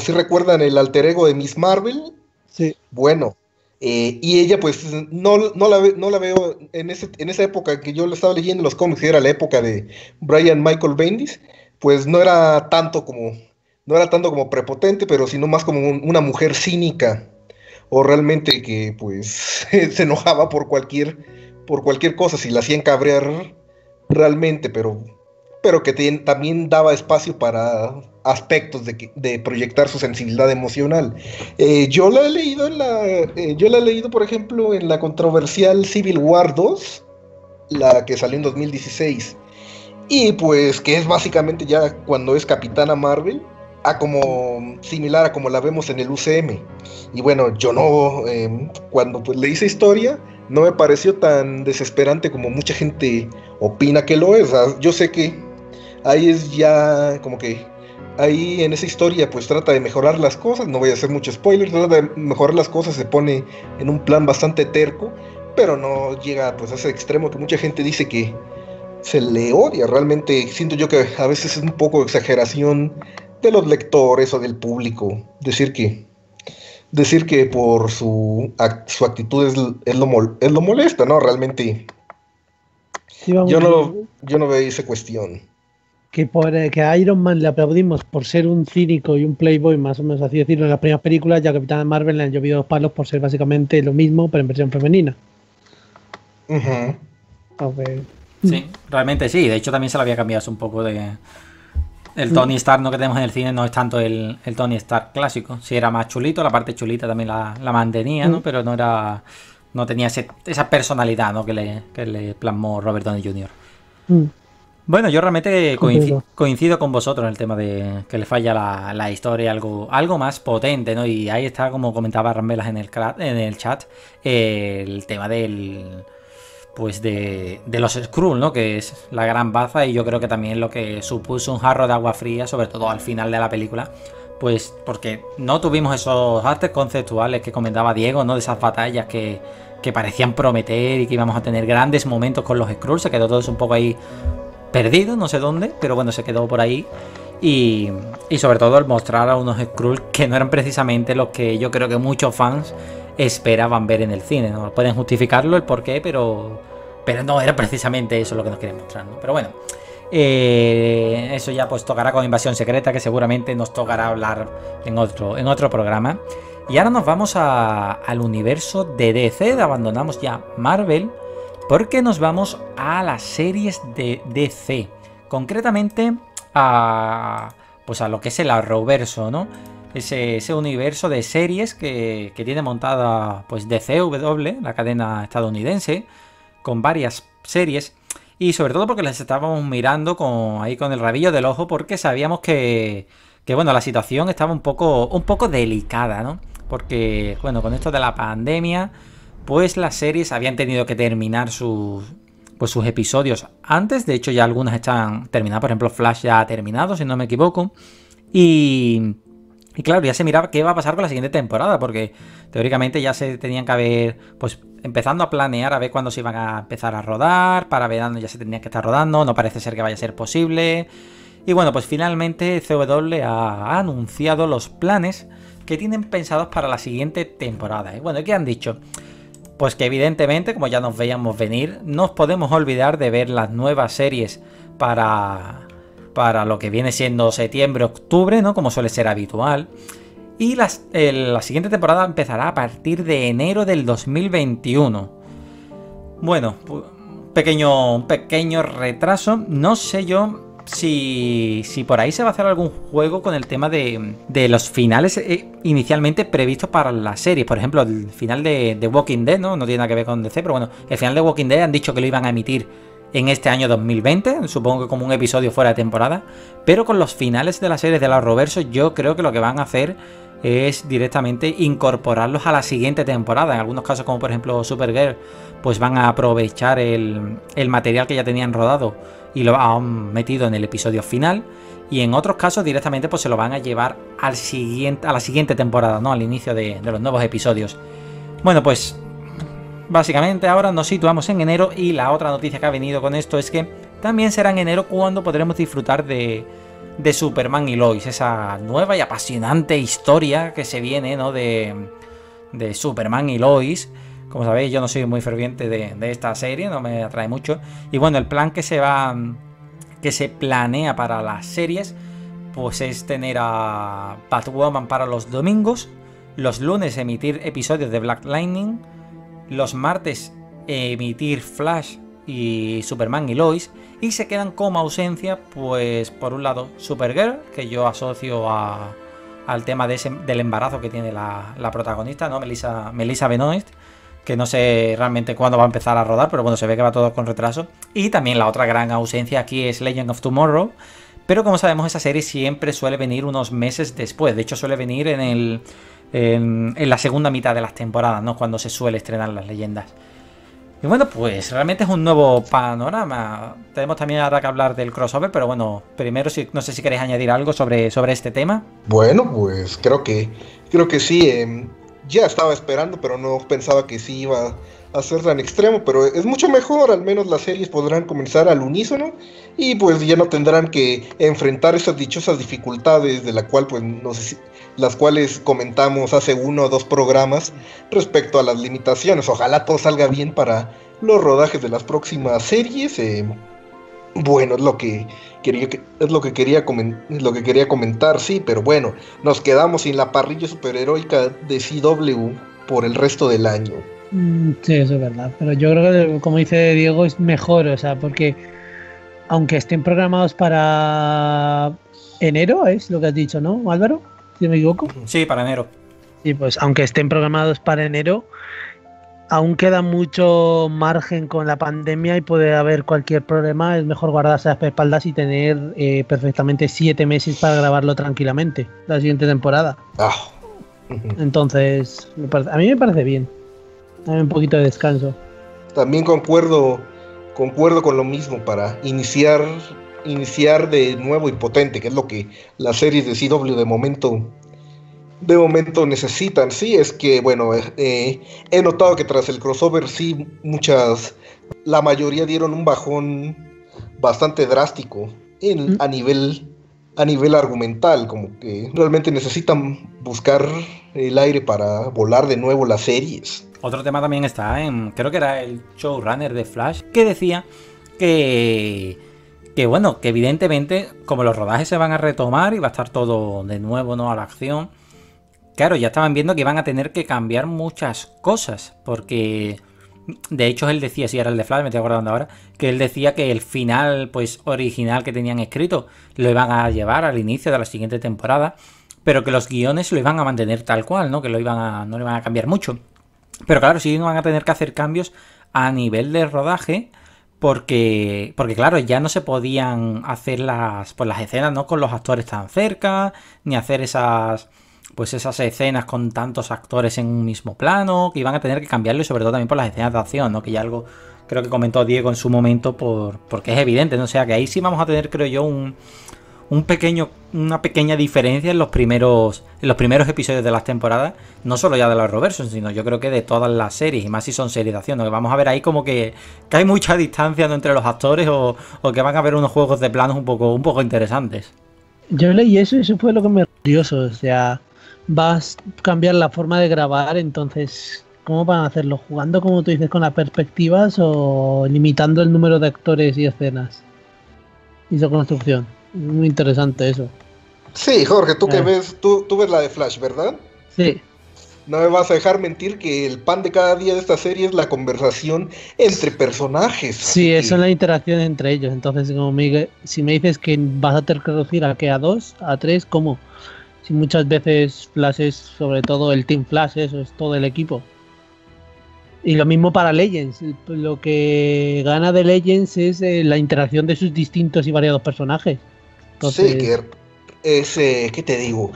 sí recuerdan el alter ego de Miss Marvel? Sí. Bueno, y ella pues no la veo en esa época que yo lo estaba leyendo en los cómics, que era la época de Brian Michael Bendis, pues no era tanto como prepotente, pero sino más como una mujer cínica. O realmente que pues se enojaba por cualquier cosa, si la hacían cabrear realmente, pero que también daba espacio para aspectos de proyectar su sensibilidad emocional. Yo la he leído, por ejemplo, en la controversial Civil War 2, la que salió en 2016, y pues que es básicamente ya cuando es Capitana Marvel, similar a como la vemos en el UCM. Y bueno, yo no, cuando pues leí esa historia, no me pareció tan desesperante como mucha gente opina que lo es. O sea, yo sé que ahí es ya como que ahí en esa historia pues trata de mejorar las cosas, no voy a hacer mucho spoiler, trata de mejorar las cosas, se pone en un plan bastante terco, pero no llega pues a ese extremo que mucha gente dice que se le odia. Realmente siento yo que a veces es un poco de exageración de los lectores o del público decir que por su actitud es lo molesta, ¿no? Realmente sí, yo no veo esa cuestión. que a Iron Man le aplaudimos por ser un cínico y un playboy, más o menos así decirlo, en las primeras películas, ya a Capitana Marvel le han llovido dos palos por ser básicamente lo mismo, pero en versión femenina. Uh-huh. Okay. Sí, realmente sí. De hecho, también se lo había cambiado un poco de... El Tony Stark no que tenemos en el cine no es tanto el Tony Stark clásico. Sí, era más chulito, la parte chulita también la mantenía, ¿no? Pero no era... No tenía esa personalidad, ¿no? que le plasmó Robert Downey Jr. Mm. Bueno, yo realmente coincido con vosotros en el tema de que le falla la historia, algo más potente, ¿no? Y ahí está, como comentaba Rambelas en el chat, el tema de los Skrull, ¿no? Que es la gran baza, y yo creo que también lo que supuso un jarro de agua fría, sobre todo al final de la película, pues porque no tuvimos esos artes conceptuales que comentaba Diego, ¿no? De esas batallas que parecían prometer y que íbamos a tener grandes momentos con los Skrull. Se quedó todo eso un poco ahí perdido, no sé dónde, pero bueno, se quedó por ahí. Y sobre todo el mostrar a unos Skrull que no eran precisamente los que yo creo que muchos fans esperaban ver en el cine, ¿no? Pueden justificarlo el porqué, pero no era precisamente eso lo que nos querían mostrar, ¿no? Pero bueno, eso ya pues tocará con Invasión Secreta, que seguramente nos tocará hablar en otro programa. Y ahora nos vamos al universo de DC, abandonamos ya Marvel, porque nos vamos a las series de DC, concretamente a lo que es el Arrowverso, ¿no? Ese universo de series que tiene montada pues DCW, la cadena estadounidense, con varias series, y sobre todo porque las estábamos mirando ahí con el rabillo del ojo, porque sabíamos que bueno, la situación estaba un poco delicada, ¿no? Porque bueno, con esto de la pandemia, pues las series habían tenido que terminar sus episodios antes. De hecho, ya algunas están terminadas. Por ejemplo, Flash ya ha terminado, si no me equivoco. Y claro, ya se miraba qué va a pasar con la siguiente temporada, porque teóricamente ya se tenían que haber, pues, empezando a planear a ver cuándo se iban a empezar a rodar. Para verano ya se tenían que estar rodando. No parece ser que vaya a ser posible. Y bueno, pues finalmente CW ha anunciado los planes que tienen pensados para la siguiente temporada. Y bueno, ¿qué han dicho? Pues que evidentemente, como ya nos veíamos venir, no podemos olvidar de ver las nuevas series para lo que viene siendo septiembre-octubre, ¿no? Como suele ser habitual. Y la siguiente temporada empezará a partir de enero del 2021. Bueno, un pequeño retraso. No sé yo si por ahí se va a hacer algún juego con el tema de los finales inicialmente previstos para la serie. Por ejemplo, el final de Walking Dead, ¿no? No tiene nada que ver con DC, pero bueno, el final de Walking Dead han dicho que lo iban a emitir en este año 2020, supongo que como un episodio fuera de temporada. Pero con los finales de las series del Arrowverso, yo creo que lo que van a hacer es directamente incorporarlos a la siguiente temporada. En algunos casos, como por ejemplo Supergirl, pues van a aprovechar el material que ya tenían rodado y lo han metido en el episodio final, y en otros casos directamente pues se lo van a llevar a la siguiente temporada, ¿no? Al inicio de los nuevos episodios. Bueno, pues básicamente ahora nos situamos en enero, y la otra noticia que ha venido con esto es que también será en enero cuando podremos disfrutar de Superman y Lois, esa nueva y apasionante historia que se viene, ¿no? de Superman y Lois. Como sabéis, yo no soy muy ferviente de esta serie, no me atrae mucho. Y bueno, el plan que se planea para las series, pues es tener a Batwoman para los domingos, los lunes emitir episodios de Black Lightning, los martes emitir Flash y Superman y Lois, y se quedan como ausencia, pues por un lado Supergirl, que yo asocio al tema del embarazo que tiene la protagonista, ¿no? Melissa Benoist, que no sé realmente cuándo va a empezar a rodar, pero bueno, se ve que va todo con retraso. Y también la otra gran ausencia aquí es Legend of Tomorrow, pero como sabemos, esa serie siempre suele venir unos meses después. De hecho, suele venir en la segunda mitad de las temporadas, ¿no? Cuando se suele estrenar las leyendas. Y bueno, pues realmente es un nuevo panorama. Tenemos también ahora que hablar del crossover, pero bueno, primero no sé si queréis añadir algo sobre este tema. Bueno, pues creo que sí. Ya estaba esperando, pero no pensaba que sí iba a ser tan extremo, pero es mucho mejor. Al menos las series podrán comenzar al unísono y pues ya no tendrán que enfrentar esas dichosas dificultades las cuales comentamos hace 1 o 2 programas respecto a las limitaciones. Ojalá todo salga bien para los rodajes de las próximas series. Bueno, es lo que quería comentar, sí, pero bueno, nos quedamos sin la parrilla superheroica de CW por el resto del año. Sí, eso es verdad, pero yo creo que, como dice Diego, es mejor, o sea, porque aunque estén programados para enero, es lo que has dicho, ¿no, Álvaro? ¿Si me equivoco? Sí, para enero. Sí, pues aunque estén programados para enero, aún queda mucho margen con la pandemia y puede haber cualquier problema. Es mejor guardarse las espaldas y tener perfectamente 7 meses para grabarlo tranquilamente la siguiente temporada. Entonces, a mí me parece bien. Hay un poquito de descanso. También concuerdo con lo mismo, para iniciar de nuevo y potente, que es lo que las series de CW de momento necesitan. Sí, es que bueno, he notado que tras el crossover sí la mayoría dieron un bajón bastante drástico a nivel argumental, como que realmente necesitan buscar el aire para volar de nuevo las series. Otro tema también está en, creo que era el showrunner de Flash, que decía que evidentemente, como los rodajes se van a retomar y va a estar todo de nuevo, ¿no?, a la acción. Claro, ya estaban viendo que iban a tener que cambiar muchas cosas, porque de hecho él decía, si era el de Flash, me estoy acordando ahora, que él decía que el final pues original que tenían escrito lo iban a llevar al inicio de la siguiente temporada, pero que los guiones lo iban a mantener tal cual, ¿no? Que no lo iban a cambiar mucho. Pero claro, sí van a tener que hacer cambios a nivel de rodaje, porque claro, ya no se podían hacer las escenas, ¿no?, con los actores tan cerca, ni hacer esas escenas con tantos actores en un mismo plano, que iban a tener que cambiarlo, y sobre todo también por las escenas de acción, ¿no?, que ya algo creo que comentó Diego en su momento, porque es evidente, ¿no? O sea, que ahí sí vamos a tener, creo yo, una pequeña diferencia en los primeros episodios de las temporadas, no solo ya de la Robertson, sino yo creo que de todas las series, y más si son series de acción, ¿no?, que vamos a ver ahí como que hay mucha distancia, ¿no?, entre los actores, o que van a haber unos juegos de planos un poco interesantes. Yo leí eso y eso fue lo que me curioso, o sea, vas a cambiar la forma de grabar, entonces, ¿cómo van a hacerlo? ¿Jugando, como tú dices, con las perspectivas o limitando el número de actores y escenas y su construcción? Muy interesante eso. Sí, Jorge, tú que ves, tú ves la de Flash, ¿verdad? Sí. No me vas a dejar mentir que el pan de cada día de esta serie es la conversación entre personajes. Sí, son las interacciones entre ellos. Entonces, si me dices que vas a tener que reducir a 2, a 3, ¿cómo? Si muchas veces Flash es, sobre todo el Team Flash, eso es todo el equipo. Y lo mismo para Legends. Lo que gana de Legends es la interacción de sus distintos y variados personajes. Entonces... Sí, ¿qué te digo?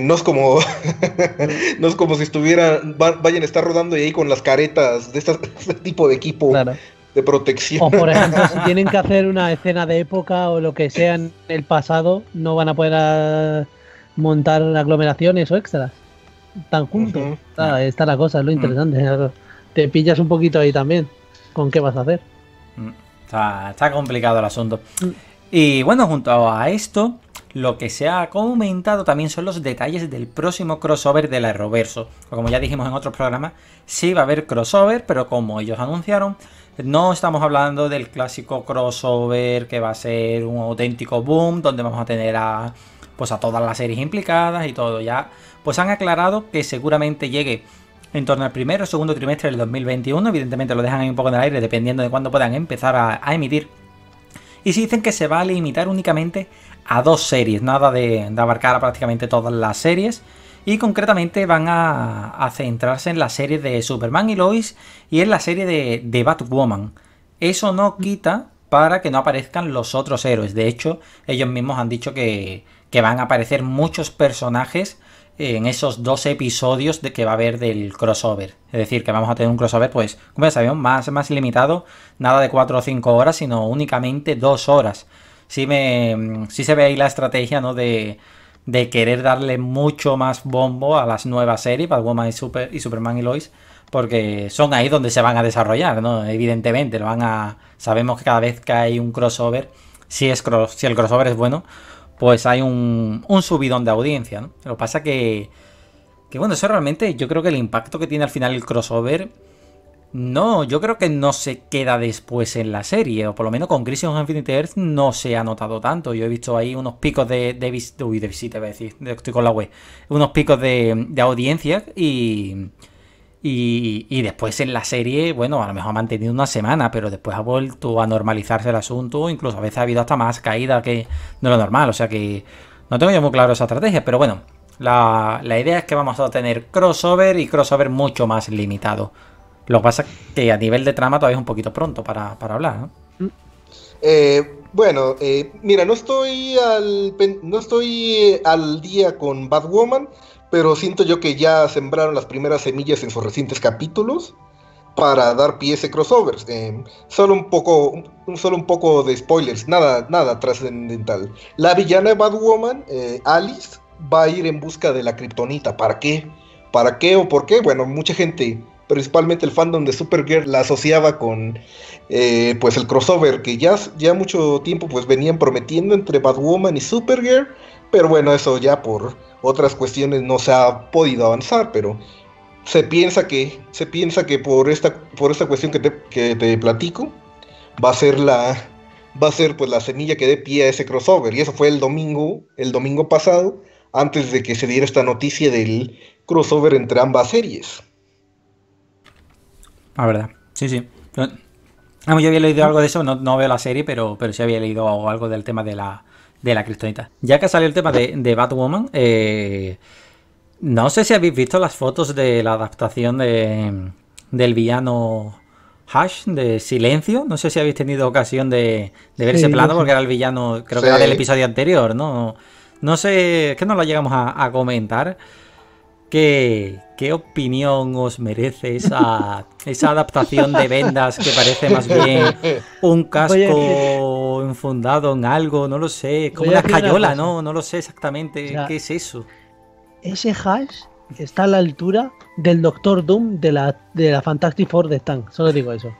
No es como no es como si estuvieran, vayan a estar rodando ahí con las caretas de este tipo de equipo, claro, de protección. O por ejemplo, si tienen que hacer una escena de época o lo que sea en el pasado, no van a poder montar aglomeraciones o extras tan juntos. Uh-huh. Está la cosa, es lo interesante. Uh-huh. Te pillas un poquito ahí también con qué vas a hacer. Está complicado el asunto. Uh-huh. Y bueno, junto a esto, lo que se ha comentado también son los detalles del próximo crossover de la Arrowverso. Como ya dijimos en otros programas, sí va a haber crossover, pero como ellos anunciaron, no estamos hablando del clásico crossover que va a ser un auténtico boom, donde vamos a tener a todas las series implicadas y todo. Ya pues han aclarado que seguramente llegue en torno al primero o segundo trimestre del 2021. Evidentemente lo dejan ahí un poco en el aire, dependiendo de cuándo puedan empezar a emitir. Y sí dicen que se va a limitar únicamente a 2 series, nada de abarcar a prácticamente todas las series, y concretamente van a centrarse en la serie de Superman y Lois y en la serie de Batwoman. Eso no quita para que no aparezcan los otros héroes. De hecho, ellos mismos han dicho que van a aparecer muchos personajes en esos 2 episodios que va a haber del crossover. Es decir, que vamos a tener un crossover, pues, como ya sabemos, más limitado, nada de 4 o 5 horas, sino únicamente 2 horas. Sí se ve ahí la estrategia, ¿no?, de querer darle mucho más bombo a las nuevas series, Batwoman y Superman y Lois, porque son ahí donde se van a desarrollar, ¿no? Evidentemente, sabemos que cada vez que hay un crossover, si el crossover es bueno, pues hay un subidón de audiencia, ¿no? Lo que pasa que bueno, eso realmente yo creo que el impacto que tiene al final el crossover No, yo creo que no se queda después en la serie, o por lo menos con Crisis on Infinite Earth no se ha notado tanto. Yo he visto ahí unos picos de visita, voy a decir, estoy con la web, unos picos de audiencia y después en la serie, bueno, a lo mejor ha mantenido una semana, pero después ha vuelto a normalizarse el asunto, incluso a veces ha habido hasta más caída que de lo normal, o sea que no tengo yo muy claro esa estrategia, pero bueno, la idea es que vamos a tener crossover y crossover mucho más limitado. Lo que pasa es que a nivel de trama todavía es un poquito pronto para hablar, ¿no? Mira, no estoy al día con Batwoman, pero siento yo que ya sembraron las primeras semillas en sus recientes capítulos para dar pie a ese crossover. Solo un poco de spoilers, nada trascendental. La villana de Batwoman, Alice, va a ir en busca de la kriptonita. ¿Para qué? ¿Para qué o por qué? Bueno, mucha gente, principalmente el fandom de Supergirl, la asociaba con pues el crossover que ya mucho tiempo pues venían prometiendo entre Batwoman y Supergirl, pero bueno, eso ya por otras cuestiones no se ha podido avanzar, pero se piensa que por esta cuestión que te platico va a ser pues la semilla que dé pie a ese crossover, y eso fue el domingo pasado, antes de que se diera esta noticia del crossover entre ambas series. La verdad, sí. Yo había leído algo de eso, no veo la serie, pero sí había leído algo del tema de la kriptonita. Ya que salió el tema de Batwoman, no sé si habéis visto las fotos de la adaptación del villano Hush, de Silencio. No sé si habéis tenido ocasión de ver ese plano, porque era el villano, creo que era del episodio anterior, ¿no? No sé, es que no lo llegamos a comentar. ¿Qué opinión os merece esa adaptación de Vendas, que parece más bien un casco enfundado en algo? No lo sé, como una escayola, ¿no? No lo sé exactamente. Ya. ¿Qué es eso? Ese Hash está a la altura del Doctor Doom de la Fantastic Four de Stan, solo digo eso.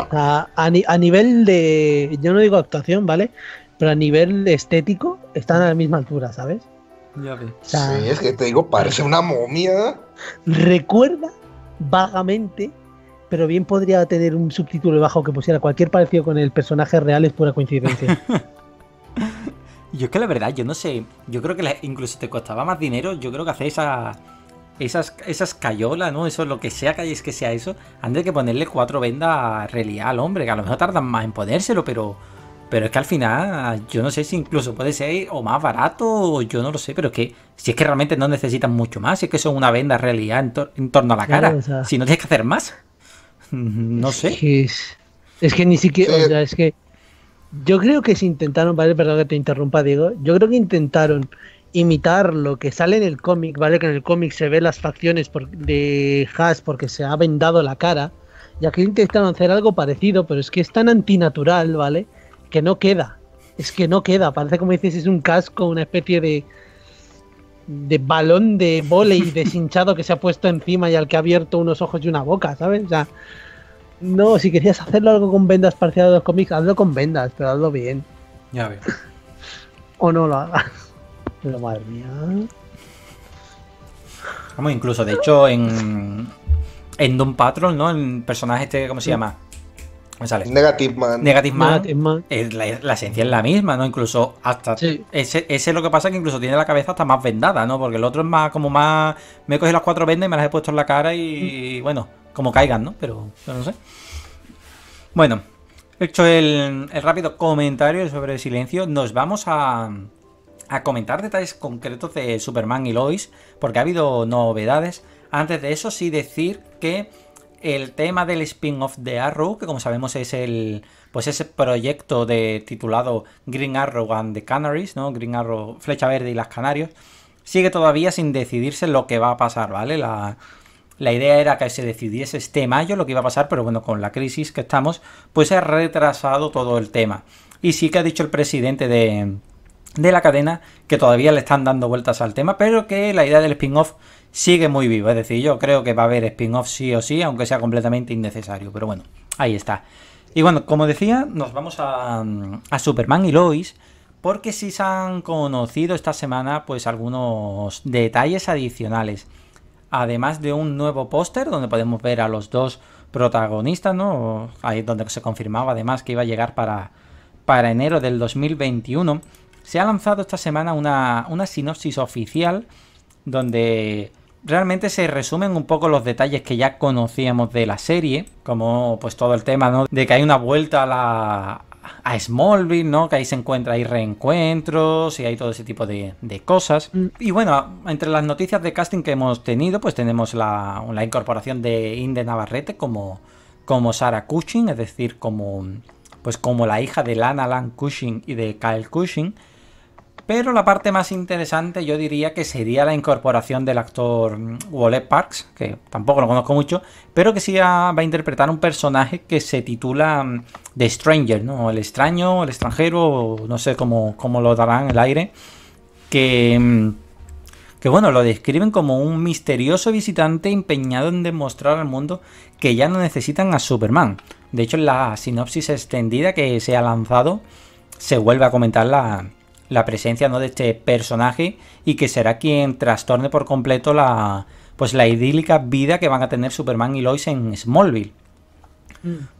O sea, a nivel de... yo no digo actuación, ¿vale? Pero a nivel estético están a la misma altura, ¿sabes? Ya ves. O sea, sí, es que te digo, parece una momia. Recuerda vagamente, pero bien podría tener un subtítulo debajo que pusiera cualquier parecido con el personaje real es pura coincidencia. Yo es que la verdad, yo no sé, yo creo que incluso te costaba más dinero, yo creo que hacer esas cayolas, ¿no? Eso, lo que sea que sea eso, antes de que ponerle 4 vendas relial al hombre, que a lo mejor tardan más en ponérselo, pero es que al final, yo no sé si incluso puede ser o más barato, o yo no lo sé, pero es que si es que realmente no necesitan mucho más, si es que son una venda realidad en torno a la cara, claro, o sea, si no tienes que hacer más, no sé. Es que ni siquiera, o sea, es que yo creo que si intentaron, vale, perdón que te interrumpa, Diego, yo creo que intentaron imitar lo que sale en el cómic, vale, que en el cómic se ven las facciones de Hash porque se ha vendado la cara, y aquí intentaron hacer algo parecido, pero es que es tan antinatural, vale, que no queda, parece, como dices, es un casco, una especie de balón de vóley deshinchado que se ha puesto encima y al que ha abierto unos ojos y una boca, ¿sabes? O sea, no, si querías hacerlo algo con vendas parciales de los cómics, hazlo con vendas, pero hazlo bien. Ya veo. O no lo hagas. Pero madre mía. Vamos, incluso, de hecho, en Doom Patrol, ¿no? El personaje este, ¿cómo se llama? Negative Man. La esencia es la misma, ¿no? Incluso hasta... sí. Ese es lo que pasa, que incluso tiene la cabeza hasta más vendada, ¿no? Porque el otro es más como más... me he cogido las 4 vendas y me las he puesto en la cara y bueno, como caigan, ¿no? Pero no sé. Bueno, he hecho el rápido comentario sobre el Silencio. Nos vamos a comentar detalles concretos de Superman y Lois, porque ha habido novedades. Antes de eso, sí decir que... el tema del spin-off de Arrow, que como sabemos es ese proyecto titulado Green Arrow and the Canaries, ¿no? Green Arrow, Flecha Verde y las Canarios, sigue todavía sin decidirse lo que va a pasar, ¿vale? La idea era que se decidiese este mayo lo que iba a pasar, pero bueno, con la crisis que estamos, pues se ha retrasado todo el tema. Y sí que ha dicho el presidente de la cadena que todavía le están dando vueltas al tema, pero que la idea del spin-off sigue muy vivo, es decir, yo creo que va a haber spin-off sí o sí, aunque sea completamente innecesario, pero bueno, ahí está. Y bueno, como decía, nos vamos a Superman y Lois, porque sí se han conocido esta semana pues algunos detalles adicionales. además de un nuevo póster donde podemos ver a los dos protagonistas, ¿no? Ahí es donde se confirmaba además que iba a llegar para enero del 2021. Se ha lanzado esta semana una sinopsis oficial donde realmente se resumen un poco los detalles que ya conocíamos de la serie, como pues todo el tema, ¿no?, de que hay una vuelta a Smallville, ¿no?, que ahí se encuentra, hay reencuentros y hay todo ese tipo de cosas. Y bueno, entre las noticias de casting que hemos tenido, pues tenemos la incorporación de Inde Navarrete como Sarah Cushing, es decir, como la hija de Lana Lang Cushing y de Kyle Cushing. Pero la parte más interesante yo diría que sería la incorporación del actor Wally Parks, que tampoco lo conozco mucho, pero que sí va a interpretar un personaje que se titula The Stranger, ¿no? El extraño, el extranjero, no sé cómo lo darán el aire, que bueno, lo describen como un misterioso visitante empeñado en demostrar al mundo que ya no necesitan a Superman. De hecho, en la sinopsis extendida que se ha lanzado se vuelve a comentar la presencia, ¿no?, de este personaje, y que será quien trastorne por completo la idílica vida que van a tener Superman y Lois en Smallville.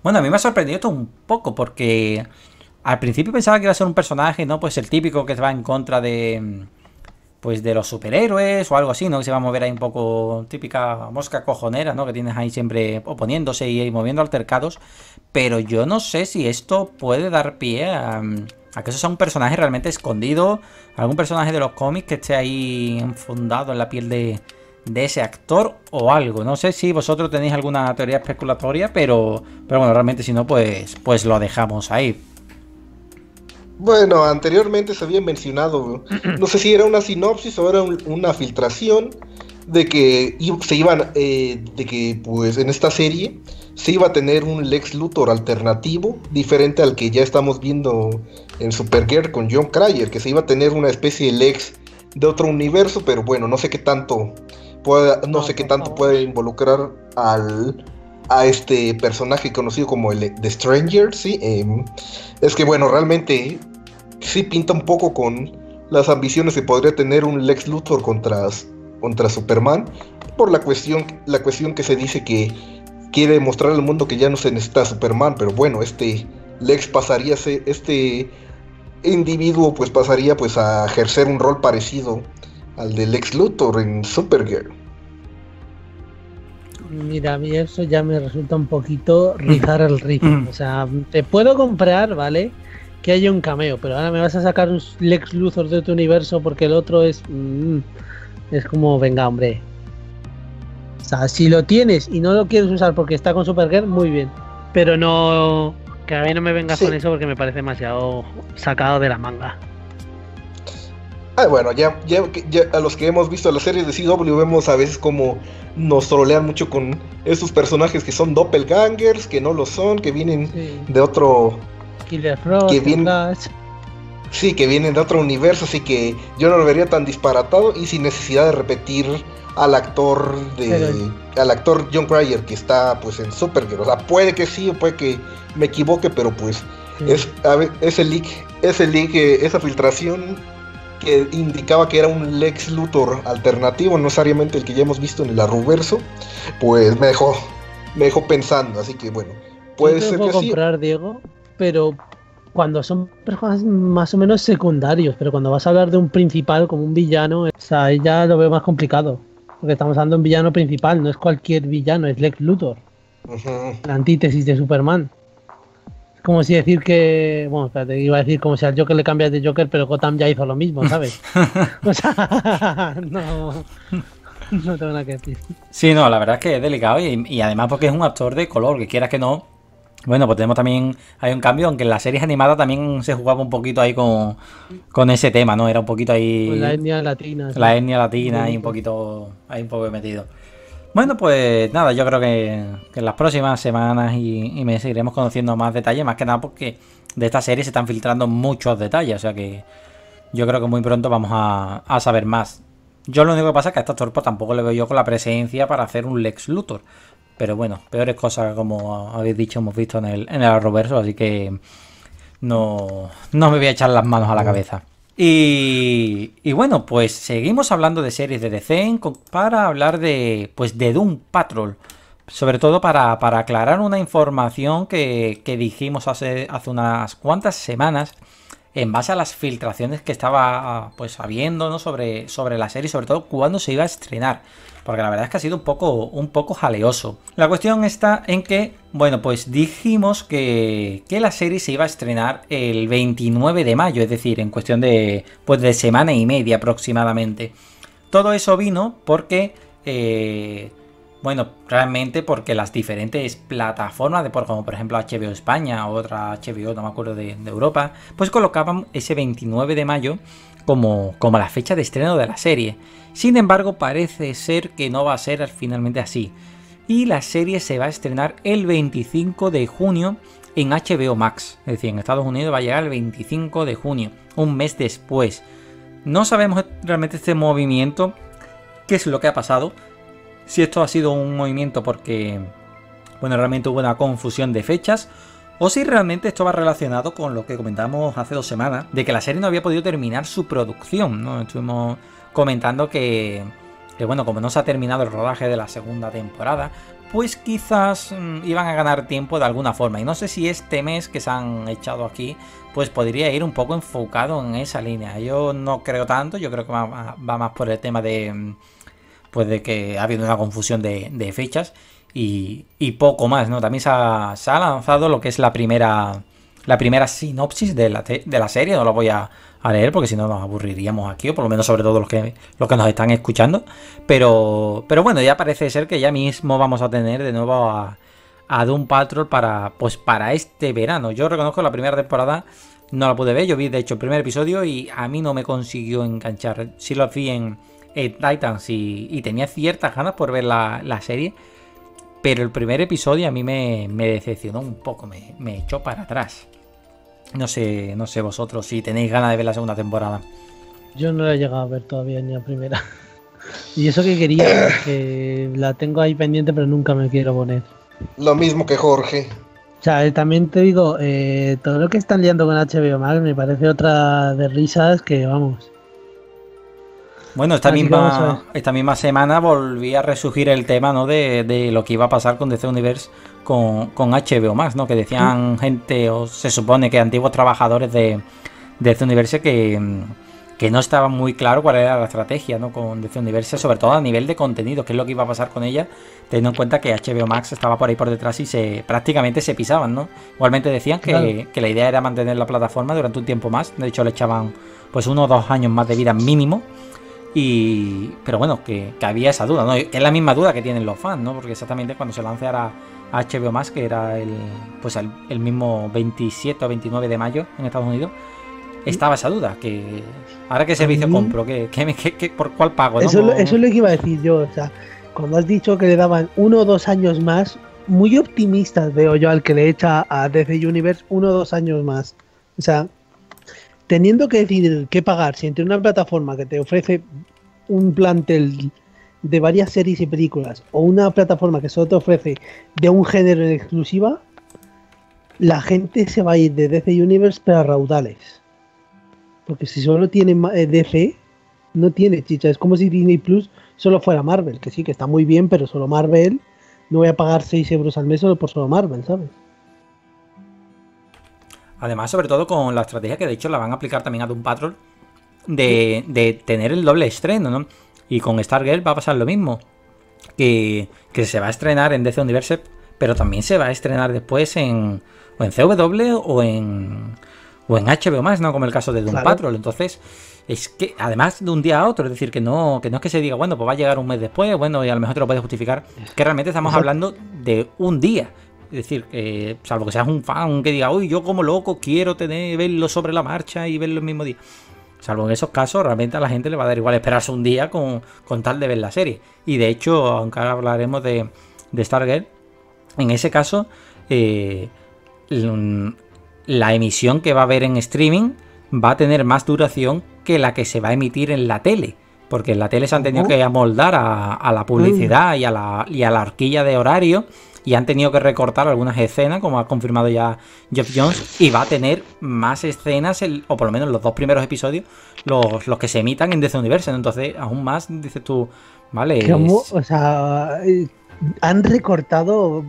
Bueno, a mí me ha sorprendido esto un poco, porque al principio pensaba que iba a ser un personaje, ¿no?, pues el típico que va en contra de los superhéroes o algo así, ¿no?, que se va a mover ahí un poco, típica mosca cojonera, ¿no?, que tienes ahí siempre oponiéndose y moviendo altercados. Pero yo no sé si esto puede dar pie a que eso sea un personaje realmente escondido, algún personaje de los cómics que esté ahí enfundado en la piel de ese actor o algo. No sé si vosotros tenéis alguna teoría especulatoria, pero bueno, realmente si no, pues lo dejamos ahí. Bueno, anteriormente se había mencionado, no sé si era una sinopsis o era una filtración, de que pues en esta serie se iba a tener un Lex Luthor alternativo, diferente al que ya estamos viendo en Supergirl con John Cryer, que se iba a tener una especie de Lex de otro universo, pero bueno, no sé qué tanto pueda, puede involucrar a este personaje conocido como el The Stranger, sí. Es que bueno, realmente sí pinta un poco con las ambiciones que podría tener un Lex Luthor contra Superman, por la cuestión que se dice que quiere mostrar al mundo que ya no se necesita Superman. Pero bueno, este Lex pasaría, este individuo pues pasaría pues a ejercer un rol parecido al de Lex Luthor en Supergirl. Mira, a mí eso ya me resulta un poquito rizar el rizo. O sea, te puedo comprar, ¿vale?, que haya un cameo, pero ahora me vas a sacar un Lex Luthor de tu universo porque el otro es... es como, venga, hombre. O sea, si lo tienes y no lo quieres usar porque está con Supergirl, muy bien. Pero no... que a mí no me vengas con eso porque me parece demasiado sacado de la manga. Ah, bueno, ya a los que hemos visto las series de CW vemos a veces como nos trolean mucho con esos personajes que son doppelgangers, que no lo son, que vienen de otro... Killer Frost, que vienen de otro universo, así que yo no lo vería tan disparatado y sin necesidad de repetir al actor John Cryer que está pues en Supergirl. O sea, puede que sí, puede que me equivoque, pero pues esa filtración que indicaba que era un Lex Luthor alternativo, no necesariamente el que ya hemos visto en el Arrowverso, pues me dejó pensando. Así que bueno, puede ser que sí. Yo te puedo comprar, Diego, pero cuando son personajes más o menos secundarios, pero cuando vas a hablar de un principal como un villano, o sea, ahí ya lo veo más complicado, porque estamos hablando de un villano principal, no es cualquier villano, es Lex Luthor, la antítesis de Superman. Como si decir que... bueno, espérate, iba a decir como si al Joker le cambias de Joker, pero Gotham ya hizo lo mismo, ¿sabes? O sea, no tengo nada que decir. Sí, no, la verdad es que es delicado y además porque es un actor de color, que quieras que no. Bueno, pues tenemos también... hay un cambio, aunque en las series animadas también se jugaba un poquito ahí con ese tema, ¿no? Era un poquito ahí... pues la etnia latina. ¿Sí? La etnia latina y un poquito... ahí un poco metido. Bueno, pues nada, yo creo que en las próximas semanas y meses iremos conociendo más detalles, más que nada porque de esta serie se están filtrando muchos detalles, o sea que yo creo que muy pronto vamos a saber más. Yo lo único que pasa es que a esta torpa tampoco le veo yo con la presencia para hacer un Lex Luthor, pero bueno, peores cosas, como habéis dicho, hemos visto en el Arrowverso, así que no me voy a echar las manos a la cabeza. Y bueno, pues seguimos hablando de series de DC para hablar de, pues, de Doom Patrol. Sobre todo para aclarar una información que dijimos hace unas cuantas semanas en base a las filtraciones que estaba pues habiendo, ¿no? sobre la serie, sobre todo cuándo se iba a estrenar, porque la verdad es que ha sido un poco jaleoso. La cuestión está en que, bueno, pues dijimos que la serie se iba a estrenar el 29 de mayo, es decir, en cuestión de, pues, de semana y media aproximadamente. Todo eso vino porque... bueno, realmente porque las diferentes plataformas, como por ejemplo HBO España o otra HBO, no me acuerdo, de Europa, pues colocaban ese 29 de mayo como la fecha de estreno de la serie. Sin embargo, parece ser que no va a ser finalmente así. Y la serie se va a estrenar el 25 de junio en HBO Max. Es decir, en Estados Unidos va a llegar el 25 de junio, un mes después. No sabemos realmente este movimiento, qué es lo que ha pasado. Si esto ha sido un movimiento porque, bueno, realmente hubo una confusión de fechas, o si realmente esto va relacionado con lo que comentamos hace 2 semanas, de que la serie no había podido terminar su producción, ¿no? Estuvimos comentando que bueno, como no se ha terminado el rodaje de la segunda temporada, pues quizás iban a ganar tiempo de alguna forma. Y no sé si este mes que se han echado aquí, pues podría ir un poco enfocado en esa línea. Yo no creo tanto, yo creo que va más por el tema de... pues de que ha habido una confusión de fechas y poco más, ¿no? También se ha lanzado lo que es la primera sinopsis de la serie. No la voy a leer porque si no nos aburriríamos aquí, o por lo menos sobre todo los que nos están escuchando. Pero bueno, ya parece ser que ya mismo vamos a tener de nuevo a Doom Patrol para este verano. Yo reconozco la primera temporada no la pude ver, yo vi de hecho el primer episodio y a mí no me consiguió enganchar. Sí lo vi en Titans y tenía ciertas ganas por ver la serie, pero el primer episodio a mí me decepcionó un poco, me echó para atrás. No sé vosotros si tenéis ganas de ver la segunda temporada. Yo no la he llegado a ver todavía, ni la primera. Y eso que quería, que la tengo ahí pendiente, pero nunca me quiero poner. Lo mismo que Jorge. O sea, también te digo, todo lo que están liando con HBO Max me parece otra de risas que, vamos... Bueno, esta misma semana volví a resurgir el tema, ¿no? de lo que iba a pasar con DC Universe con HBO Max, ¿no? Que decían gente, o se supone que antiguos trabajadores de DC Universe que no estaba muy claro cuál era la estrategia, ¿no? Con DC Universe, sobre todo a nivel de contenido, qué es lo que iba a pasar con ella, teniendo en cuenta que HBO Max estaba por ahí por detrás y prácticamente se pisaban, ¿no? Igualmente decían que la idea era mantener la plataforma durante un tiempo más, de hecho le echaban pues 1 o 2 años más de vida mínimo. Pero bueno, que había esa duda, ¿no? Es la misma duda que tienen los fans, ¿no? Porque exactamente cuando se lanzara HBO Max, que era el mismo 27 o 29 de mayo en Estados Unidos, estaba esa duda, que ahora qué servicio compro, ¿Qué por cuál pago, ¿no? Eso es lo que iba a decir yo, o sea, cuando has dicho que le daban 1 o 2 años más, muy optimistas veo yo al que le echa a DC Universe 1 o 2 años más, o sea... Teniendo que decidir qué pagar, si entre una plataforma que te ofrece un plantel de varias series y películas o una plataforma que solo te ofrece de un género en exclusiva, la gente se va a ir de DC Universe para raudales. Porque si solo tiene DC, no tiene chicha. Es como si Disney Plus solo fuera Marvel, que sí, que está muy bien, pero solo Marvel, no voy a pagar 6 euros al mes solo por solo Marvel, ¿sabes? Además, sobre todo con la estrategia que de hecho la van a aplicar también a Doom Patrol de tener el doble estreno, ¿no? Y con Stargirl va a pasar lo mismo, que se va a estrenar en DC Universe, pero también se va a estrenar después en CW o en HBO Max, ¿no? Como el caso de Doom Patrol. Entonces, es que además de un día a otro, es decir, que no es que se diga, bueno, pues va a llegar un mes después, bueno, y a lo mejor te lo puedes justificar, que realmente estamos hablando de un día. Es decir, salvo que seas un fan que diga, uy, yo como loco quiero verlo sobre la marcha y verlo el mismo día. Salvo en esos casos, realmente a la gente le va a dar igual esperarse un día con tal de ver la serie. Y de hecho, aunque ahora hablaremos de Stargirl, en ese caso, la emisión que va a haber en streaming va a tener más duración que la que se va a emitir en la tele. Porque en la tele se han tenido que amoldar a la publicidad y a la horquilla de horario. y han tenido que recortar algunas escenas, como ha confirmado ya Geoff Johns, y va a tener más escenas, o por lo menos los dos primeros episodios, los que se emitan en DC Universe, ¿no? Entonces, aún más, dices tú, vale... O sea, han recortado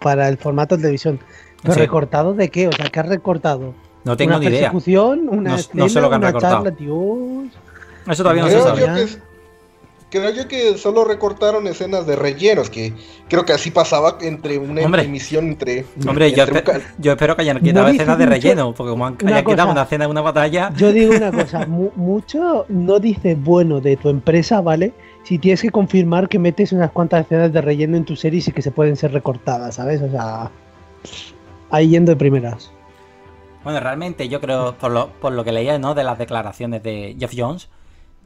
para el formato de televisión, pero sí. ¿Recortado de qué? O sea, ¿qué has recortado? No tengo ni idea. ¿Una persecución? ¿Una escena? No sé lo que han recortado. Charla, Dios. Eso todavía no se sabe. Creo yo que solo recortaron escenas de rellenos, que creo que así pasaba entre una emisión entre... Yo espero que hayan quitado escenas de relleno, porque como hayan quitado una escena de una batalla... Yo digo una cosa, mucho no dice bueno de tu empresa, ¿vale? Si tienes que confirmar que metes unas cuantas escenas de relleno en tu serie y que se pueden ser recortadas, ¿sabes? O sea, ahí yendo de primeras. Bueno, realmente yo creo, por lo que leía, ¿no?, de las declaraciones de Geoff Johns,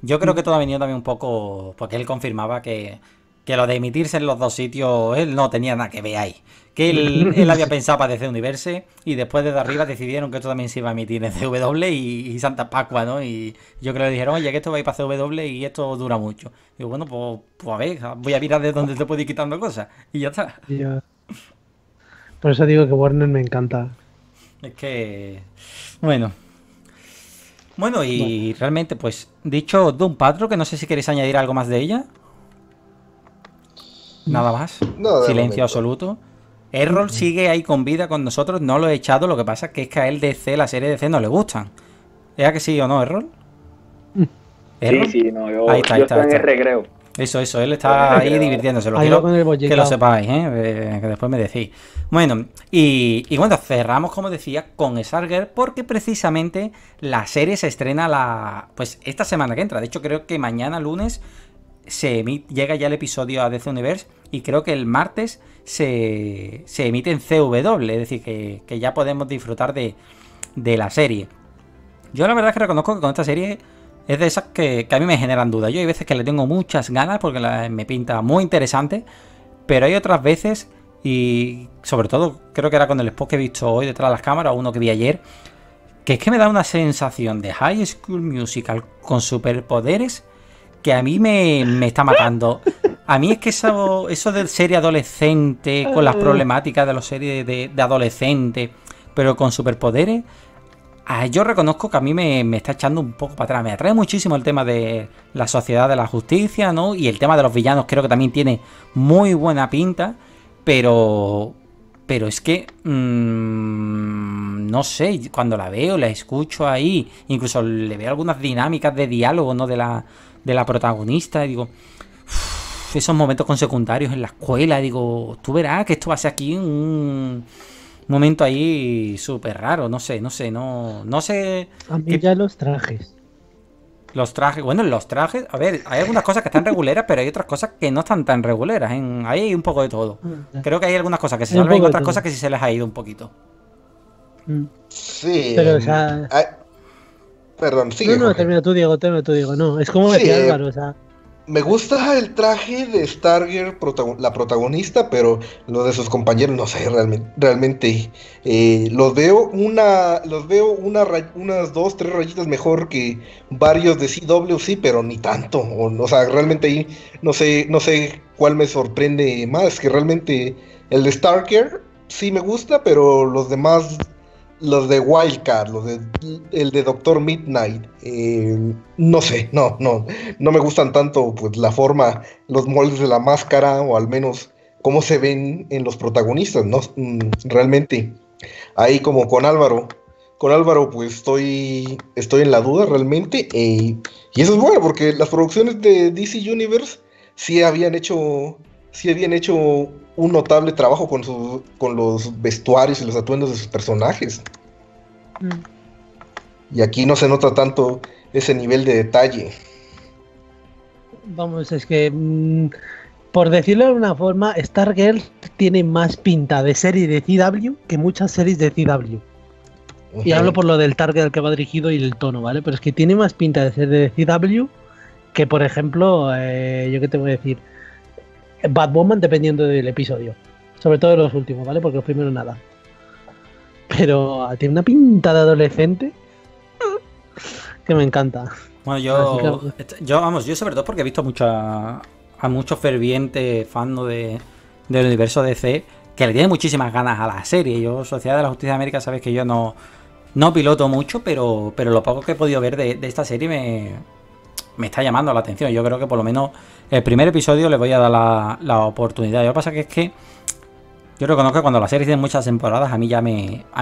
yo creo que todo ha venido también un poco porque él confirmaba que lo de emitirse en los dos sitios, él no tenía nada que ver ahí. Que él había pensado para DC Universe y después desde arriba decidieron que esto también se iba a emitir en CW y Santa Pascua, ¿no? Y yo creo que le dijeron, oye, que esto va a ir para CW y esto dura mucho. Digo, bueno, pues a ver, voy a mirar de dónde te puedo ir quitando cosas y ya está. Ya. Por eso digo que Warner me encanta. Es que... Bueno, y realmente, pues, dicho Doom Patrol, que no sé si queréis añadir algo más de ella. Nada más. No, silencio absoluto. Errol sigue ahí con vida con nosotros, no lo he echado, lo que pasa que es que a él DC, la serie DC, no le gustan. ¿Es a que sí o no, Errol? Sí, no, yo, ahí está. En el recreo. Eso, él está ahí divirtiéndose, que lo sepáis, que después me decís. Bueno, y bueno, cerramos, como decía, con Stargirl, porque precisamente la serie se estrena pues esta semana que entra. De hecho, creo que mañana, lunes, llega ya el episodio a DC Universe y creo que el martes se emite en CW, es decir, que ya podemos disfrutar de la serie. Yo la verdad es que reconozco que con esta serie... Es de esas que a mí me generan dudas. Yo hay veces que le tengo muchas ganas porque me pinta muy interesante, pero hay otras veces, y sobre todo creo que era con el spot que he visto hoy detrás de las cámaras, o uno que vi ayer, que es que me da una sensación de High School Musical con superpoderes que a mí me está matando. A mí es que eso de serie adolescente, con las problemáticas de las series de adolescente, pero con superpoderes... Yo reconozco que a mí me está echando un poco para atrás. Me atrae muchísimo el tema de la sociedad de la justicia, ¿no? Y el tema de los villanos creo que también tiene muy buena pinta. Pero es que... no sé, cuando la veo, la escucho ahí. Incluso le veo algunas dinámicas de diálogo, ¿no? De la protagonista. Y digo... esos momentos con secundarios en la escuela. Digo, tú verás que esto va a ser aquí un... momento ahí súper raro, no sé. A mí ya los trajes, a ver, hay algunas cosas que están reguleras, pero hay otras cosas que no están tan reguleras, ahí hay un poco de todo. Creo que hay algunas cosas que se salvan y otras cosas que sí se les ha ido un poquito. Sí, pero o sea... Perdón, sí. No, termina tú, Diego, no, es como decía Álvaro, o sea... Me gusta el traje de Stargirl, la protagonista, pero los de sus compañeros no sé, realmente los veo unas 2-3 rayitas mejor que varios de CW, sí, pero ni tanto. O sea, realmente ahí no sé cuál me sorprende más, que realmente el de Stargirl sí me gusta, pero los demás, los de Wildcard, el de Doctor Midnight, no sé, no me gustan tanto, pues, la forma, los moldes de la máscara, o al menos cómo se ven en los protagonistas, ¿no? Realmente, ahí como con Álvaro pues estoy en la duda realmente, y eso es bueno, porque las producciones de DC Universe sí habían hecho un notable trabajo con los vestuarios y los atuendos de sus personajes. Y aquí no se nota tanto ese nivel de detalle. Vamos, es que, por decirlo de una forma, Stargirl tiene más pinta de serie de CW que muchas series de CW. Uh-huh. Y hablo por lo del Stargirl que va dirigido y el tono, ¿vale? Pero es que tiene más pinta de serie de CW que, por ejemplo, yo qué te voy a decir... Batwoman, dependiendo del episodio, sobre todo de los últimos, ¿vale? Porque los primeros nada, pero tiene una pinta de adolescente que me encanta. Bueno, yo sobre todo porque he visto a muchos fervientes fans, ¿no? de del universo DC, que le tiene muchísimas ganas a la serie. Yo, Sociedad de la Justicia de América, sabéis que yo no piloto mucho, pero lo poco que he podido ver de esta serie me está llamando la atención. Yo creo que por lo menos el primer episodio le voy a dar la oportunidad. Lo que pasa es que yo reconozco que cuando las series tienen muchas temporadas, a mí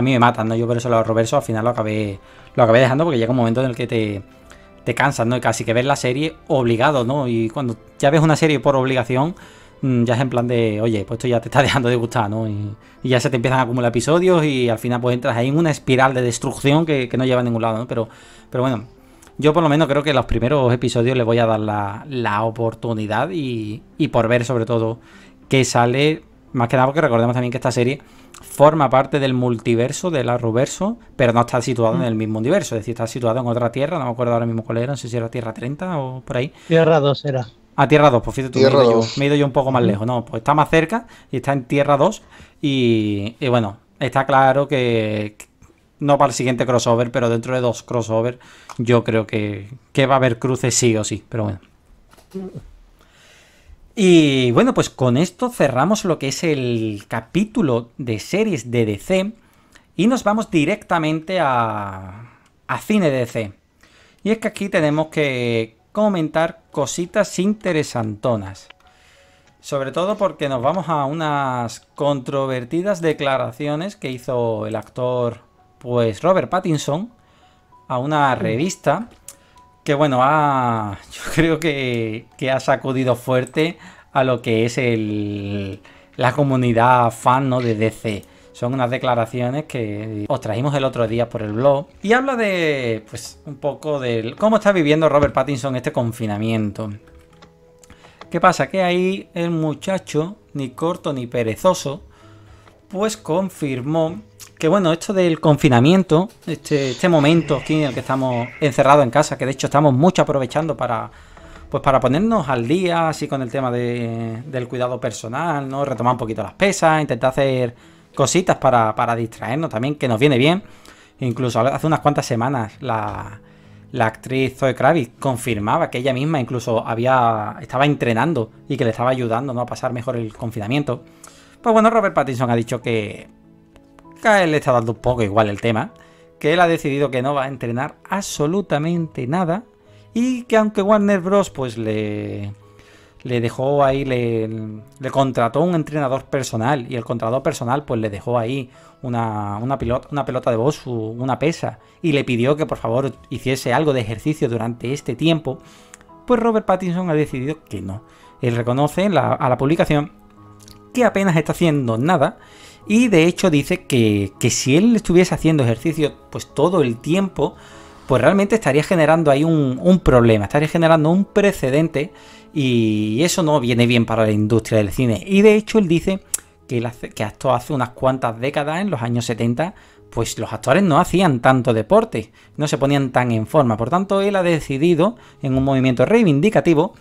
me matan, ¿no? Yo por eso los Robertson al final lo acabé dejando, porque llega un momento en el que te cansas, ¿no? Y casi que ves la serie obligado, ¿no? Y cuando ya ves una serie por obligación, ya es en plan de, oye, pues esto ya te está dejando de gustar, ¿no? Y ya se te empiezan a acumular episodios y al final pues entras ahí en una espiral de destrucción que no lleva a ningún lado, ¿no? Pero bueno, yo por lo menos creo que los primeros episodios les voy a dar la oportunidad y por ver sobre todo qué sale. Más que nada porque recordemos también que esta serie forma parte del multiverso del Arrowverso, pero no está situado en el mismo universo, es decir, está situado en otra tierra, no me acuerdo ahora mismo cuál era, no sé si era Tierra 30 o por ahí. Tierra 2 era. Ah, Tierra 2, pues fíjate tú, me he ido yo un poco más lejos, no, pues está más cerca y está en Tierra 2 y bueno, está claro que no para el siguiente crossover, pero dentro de dos crossover yo creo que va a haber cruces sí o sí, pero bueno. Y bueno, pues con esto cerramos lo que es el capítulo de series de DC y nos vamos directamente a cine de DC. Y es que aquí tenemos que comentar cositas interesantonas, sobre todo porque nos vamos a unas controvertidas declaraciones que hizo el actor, pues Robert Pattinson, a una revista. Que bueno, yo creo que ha sacudido fuerte a lo que es la comunidad fan, ¿no?, de DC. Son unas declaraciones que os trajimos el otro día por el blog. Y habla de, pues, un poco de cómo está viviendo Robert Pattinson este confinamiento. ¿Qué pasa? Que ahí el muchacho, ni corto ni perezoso, pues confirmó que bueno, esto del confinamiento, este momento aquí en el que estamos encerrados en casa, que de hecho estamos mucho aprovechando para ponernos al día, así con el tema del cuidado personal, ¿no? Retomar un poquito las pesas, intentar hacer cositas para distraernos también, que nos viene bien. Incluso hace unas cuantas semanas la actriz Zoe Kravitz confirmaba que ella misma incluso estaba entrenando y que le estaba ayudando, ¿no?, a pasar mejor el confinamiento. Pues bueno, Robert Pattinson ha dicho que a él le está dando un poco igual el tema, que él ha decidido que no va a entrenar absolutamente nada y que aunque Warner Bros. Pues le dejó ahí, le contrató un entrenador personal y el contratador personal pues le dejó ahí una pelota de box, una pesa, y le pidió que por favor hiciese algo de ejercicio durante este tiempo, pues Robert Pattinson ha decidido que no. Él reconoce a la publicación que apenas está haciendo nada. Y de hecho dice que si él estuviese haciendo ejercicio pues todo el tiempo, pues realmente estaría generando ahí un problema, estaría generando un precedente y eso no viene bien para la industria del cine. Y de hecho él dice que esto hace unas cuantas décadas, en los años 70, pues los actores no hacían tanto deporte, no se ponían tan en forma. Por tanto él ha decidido, en un movimiento reivindicativo,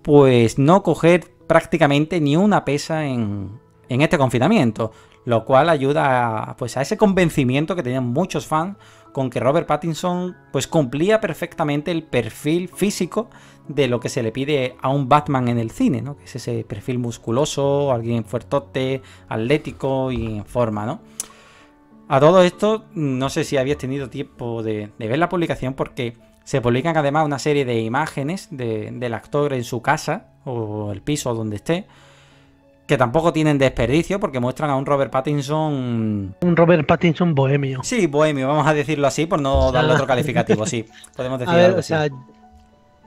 pues no coger prácticamente ni una pesa en este confinamiento, lo cual ayuda pues a ese convencimiento que tenían muchos fans con que Robert Pattinson pues cumplía perfectamente el perfil físico de lo que se le pide a un Batman en el cine, ¿no?, que es ese perfil musculoso, alguien fuertote, atlético y en forma, ¿no? A todo esto, no sé si habías tenido tiempo de ver la publicación, porque se publican además una serie de imágenes del actor en su casa o el piso donde esté, que tampoco tienen desperdicio porque muestran a un Robert Pattinson... Un Robert Pattinson bohemio. Sí, bohemio, vamos a decirlo así por no darle otro calificativo, sí. Podemos decir algo así. O sea,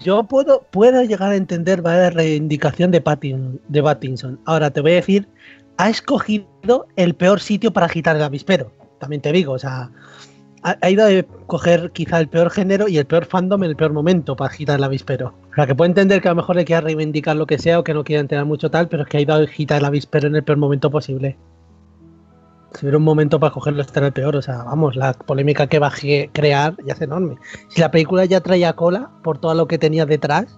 yo puedo llegar a entender la reivindicación de Pattinson. Ahora, te voy a decir, ha escogido el peor sitio para agitar el avispero. También te digo, o sea, ha ido a coger quizá el peor género y el peor fandom en el peor momento para agitar el avispero. O sea, que puedo entender que a lo mejor le quiera reivindicar lo que sea o que no quiera enterar mucho tal, pero es que ha ido a agitar el avispero en el peor momento posible. Si hubiera un momento para cogerlo, este era el peor. O sea, vamos, la polémica que va a crear ya es enorme. Si la película ya traía cola por todo lo que tenía detrás,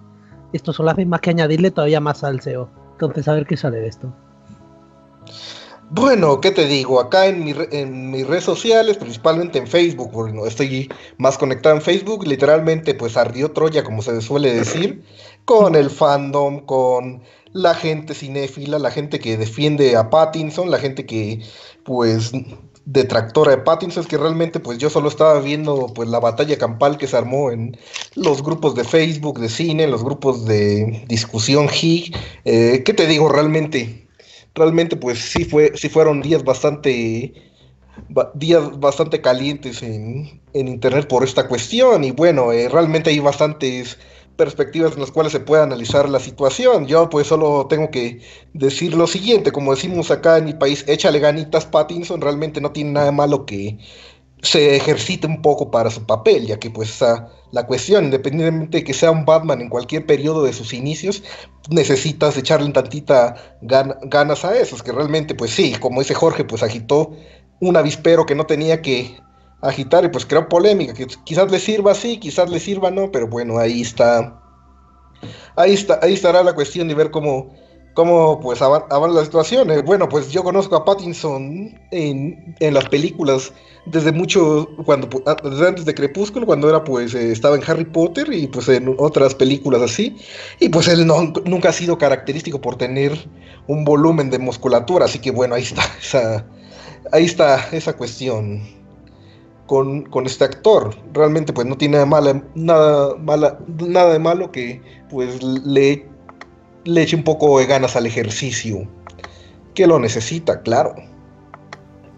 esto solo hace más que añadirle todavía más salseo. Entonces, a ver qué sale de esto. Bueno, ¿qué te digo? Acá en mis redes sociales, principalmente en Facebook, bueno, estoy más conectado en Facebook, literalmente pues ardió Troya, como se suele decir, con el fandom, con la gente cinéfila, la gente que defiende a Pattinson, la gente que, pues, detractora de Pattinson, es que realmente, pues, yo solo estaba viendo, pues, la batalla campal que se armó en los grupos de Facebook, de cine, en los grupos de discusión geek. ¿Qué te digo? Realmente, pues, sí fueron días bastante calientes en internet por esta cuestión, y bueno, realmente hay bastantes perspectivas en las cuales se puede analizar la situación. Yo pues solo tengo que decir lo siguiente, como decimos acá en mi país, échale ganitas Pattinson, realmente no tiene nada de malo que se ejercite un poco para su papel, ya que pues la cuestión, independientemente de que sea un Batman en cualquier periodo de sus inicios, necesitas echarle un tantita ganas a eso, es que realmente pues sí, como dice Jorge, pues agitó un avispero que no tenía que agitar y pues creó polémica, que quizás le sirva sí, quizás le sirva no, pero bueno, ahí estará la cuestión de ver cómo pues avanza la situación. Bueno, pues yo conozco a Pattinson en las películas desde mucho, desde antes de Crepúsculo, cuando era pues estaba en Harry Potter y pues en otras películas así, y pues él nunca ha sido característico por tener un volumen de musculatura, así que bueno, ahí está esa cuestión con este actor. Realmente pues no tiene nada de malo que pues le eche un poco de ganas al ejercicio, que lo necesita, claro.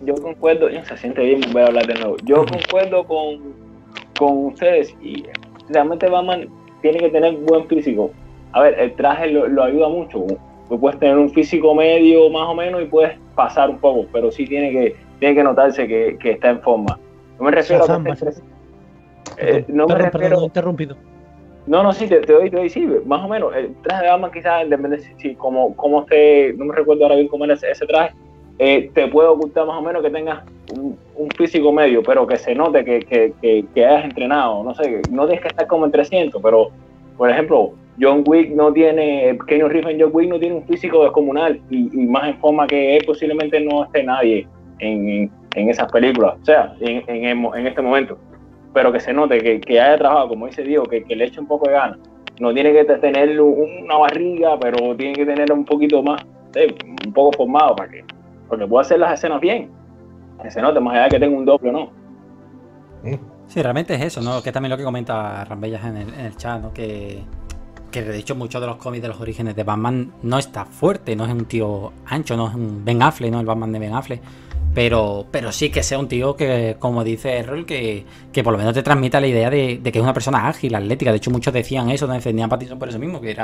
Yo concuerdo, se siente bien, voy a hablar de nuevo. Yo concuerdo con ustedes, y realmente Batman tiene que tener buen físico. A ver, el traje lo ayuda mucho. Puedes tener un físico medio más o menos y puedes pasar un poco, pero sí tiene que notarse que está en forma. No me refiero a te doy, sí, más o menos. El traje de Batman quizás, si como esté, no me recuerdo ahora bien cómo era ese traje, te puede ocultar más o menos que tengas un físico medio, pero que se note que hayas entrenado, no sé, no tienes que estar como en 300, pero, por ejemplo, Keanu Reeves en John Wick no tiene un físico descomunal, y más en forma que él posiblemente no esté nadie en esas películas, o sea, en este momento, pero que se note que haya trabajado, como dice Diego, que le eche un poco de ganas. No tiene que tener una barriga, pero tiene que tener un poquito más, un poco formado porque pueda hacer las escenas bien, que se note, más allá de que tenga un doble o no. Sí, realmente es eso, ¿no? Que también lo que comenta Rambellas en el chat, ¿no? Que de hecho muchos de los cómics de los orígenes de Batman no está fuerte, no es un tío ancho, no es un Ben Affleck, no el Batman de Ben Affleck, pero sí que sea un tío que, como dice Errol, que por lo menos te transmita la idea de que es una persona ágil, atlética. De hecho muchos decían eso, defendían a Pattinson por eso mismo, que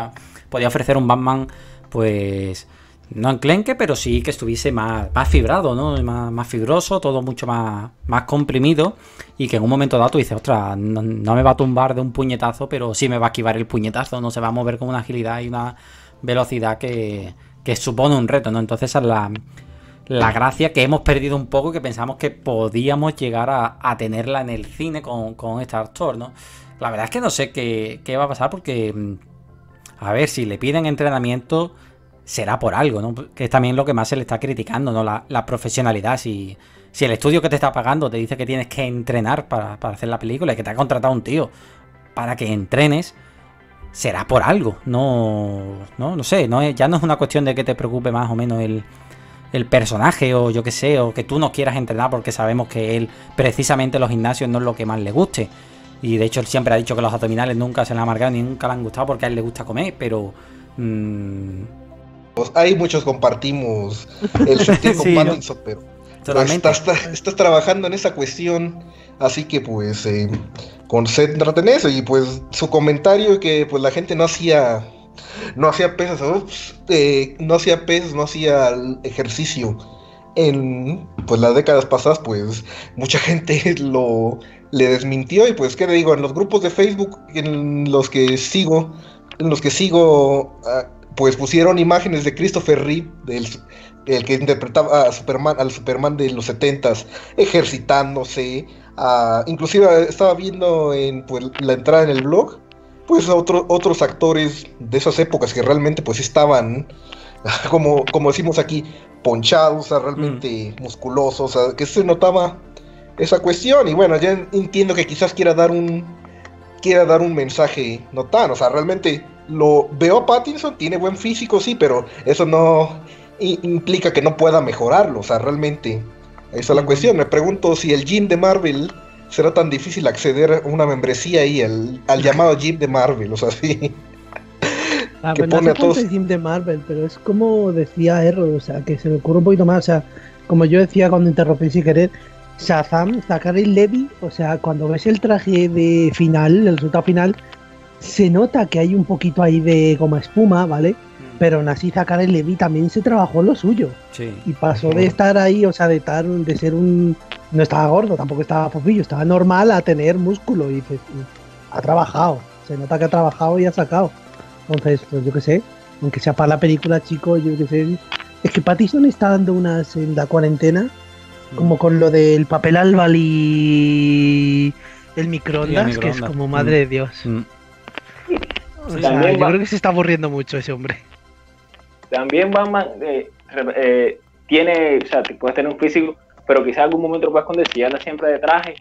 podía ofrecer un Batman pues no enclenque, pero sí que estuviese más fibrado, ¿no? Más fibroso, todo mucho más comprimido, y que en un momento dado tú dices, ostras, no me va a tumbar de un puñetazo, pero sí me va a esquivar el puñetazo, no se va a mover con una agilidad y una velocidad que supone un reto, ¿no? Entonces esa es la gracia que hemos perdido un poco, que pensamos que podíamos llegar a tenerla en el cine con este actor, ¿no? La verdad es que no sé qué va a pasar, porque, a ver, si le piden entrenamiento, será por algo, ¿no? Que es también lo que más se le está criticando, ¿no? La profesionalidad. Si el estudio que te está pagando te dice que tienes que entrenar para hacer la película, y que te ha contratado un tío para que entrenes, será por algo. No sé, ya no es una cuestión de que te preocupe más o menos el personaje, o yo qué sé, o que tú no quieras entrenar, porque sabemos que él, precisamente los gimnasios, no es lo que más le guste. Y de hecho él siempre ha dicho que los abdominales nunca se le han marcado ni nunca le han gustado, porque a él le gusta comer, pero... Hay muchos compartimos el sentido con Pattinson, ¿no? Pero estás trabajando en esa cuestión, así que pues concéntrate en eso. Y pues su comentario que pues la gente no hacía ejercicio en pues las décadas pasadas, pues mucha gente le desmintió. Y pues qué le digo, en los grupos de Facebook en los que sigo pues pusieron imágenes de Christopher Reeve, el que interpretaba al Superman de los 70s, ejercitándose. Inclusive estaba viendo en pues, la entrada en el blog, pues otros actores de esas épocas que realmente pues estaban, como decimos aquí, ponchados, realmente musculosos, que se notaba esa cuestión. Y bueno, ya entiendo que quizás quiera dar un mensaje no tan, realmente... lo veo a Pattinson, tiene buen físico, sí, pero eso no implica que no pueda mejorarlo, o sea, realmente esa es la cuestión. Me pregunto si el gym de Marvel será tan difícil acceder a una membresía ahí al llamado gym de Marvel, o sea, sí. Ah, que pone no sé a todos el gym de Marvel, pero es como decía Errol, o sea, que se me ocurre un poquito más, o sea, como yo decía cuando interrumpí sin querer, Shazam, Zachary Levi, o sea, cuando ves el traje de final, el resultado final, se nota que hay un poquito ahí de como espuma, ¿vale? Pero aún así Zachary Levi también se trabajó lo suyo. Sí. Y pasó de estar ahí, o sea, de ser un... No estaba gordo, tampoco estaba fofillo, estaba normal a tener músculo y ha trabajado, se nota que ha trabajado y ha sacado. Entonces, pues yo qué sé, aunque sea para la película, chico, yo qué sé. Es que Pattinson está dando unas en la cuarentena, como con lo del papel albal y el microondas, que es como madre de Dios. O sea, yo creo que se está aburriendo mucho ese hombre. También Batman tiene, o sea, puedes tener un físico, pero quizás algún momento lo puedes esconder si andas siempre de traje,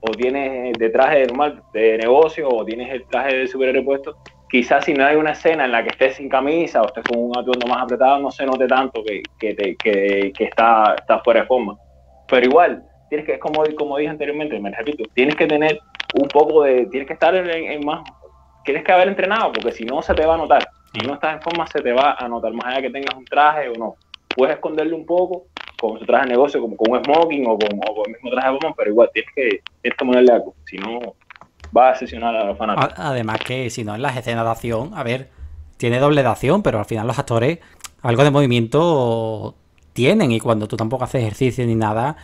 o tienes de traje normal, de negocio, o tienes el traje de superhéroe puesto. Quizás si no hay una escena en la que estés sin camisa o estés con un atuendo más apretado, no se note tanto que está fuera de forma. Pero igual, tienes que, como dije anteriormente, me repito, tienes que tener un poco de... Tienes que estar en más... Tienes que haber entrenado, porque si no se te va a notar. Si no estás en forma, se te va a notar, más allá de que tengas un traje o no. Puedes esconderlo un poco con tu traje de negocio, como con un smoking o con el mismo traje de Batman, pero igual tienes que ponerle algo, si no... va a obsesionar a los fanáticos. Además que si no en las escenas de acción, a ver, tiene doble de acción, pero al final los actores algo de movimiento tienen, y cuando tú tampoco haces ejercicio ni nada,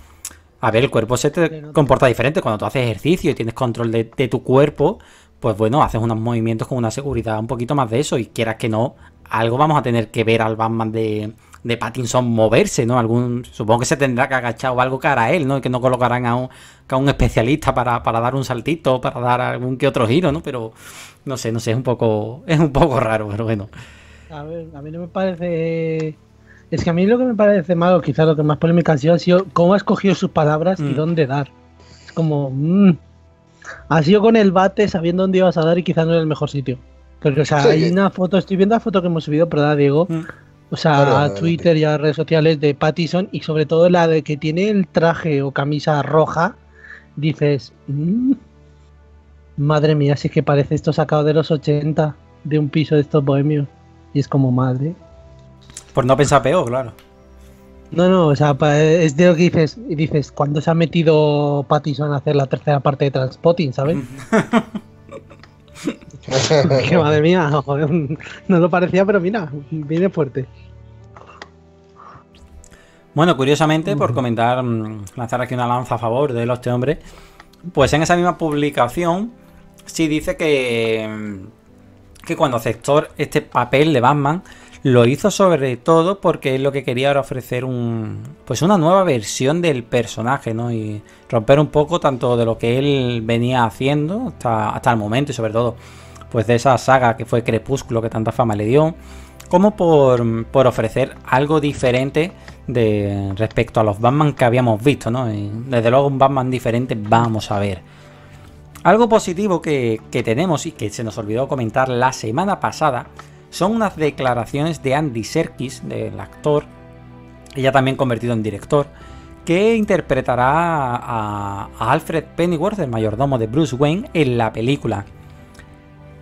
a ver, el cuerpo se te comporta diferente. Cuando tú haces ejercicio y tienes control de tu cuerpo, pues bueno, haces unos movimientos con una seguridad un poquito más de eso, y quieras que no, algo vamos a tener que ver al Batman de Pattinson moverse, ¿no? Supongo que se tendrá que agachar o algo que hará él, ¿no? Y que no colocarán a un especialista para dar un saltito, para dar algún que otro giro, ¿no? Pero no sé, es un poco raro, pero bueno. A ver, a mí no me parece... Es que a mí lo que me parece malo, quizás lo que más polémica ha sido, cómo ha escogido sus palabras y dónde dar. Es como... Ha sido con el bate sabiendo dónde ibas a dar y quizás no era el mejor sitio. Porque, o sea, sí, hay una foto, estoy viendo la foto que hemos subido, ¿verdad, Diego? O sea, a Twitter y a las redes sociales de Pattinson, y sobre todo la de que tiene el traje o camisa roja, dices, madre mía, si es que parece esto sacado de los 80, de un piso de estos bohemios, y es como madre. Por no pensar peor, claro. No, o sea, es de lo que dices, ¿cuándo se ha metido Pattinson a hacer la tercera parte de Transpotting, sabes? Que madre mía, joder, no lo parecía, pero mira, viene fuerte. Bueno, curiosamente, por comentar, lanzar aquí una lanza a favor de este hombre, pues en esa misma publicación sí dice que cuando aceptó este papel de Batman, lo hizo sobre todo porque lo que quería era ofrecer una nueva versión del personaje, ¿no? Y romper un poco tanto de lo que él venía haciendo hasta el momento, y sobre todo pues de esa saga que fue Crepúsculo, que tanta fama le dio, como por ofrecer algo diferente respecto a los Batman que habíamos visto, ¿no? Y desde luego un Batman diferente vamos a ver. Algo positivo que tenemos y que se nos olvidó comentar la semana pasada son unas declaraciones de Andy Serkis, del actor, ya también convertido en director, que interpretará a Alfred Pennyworth, el mayordomo de Bruce Wayne, en la película.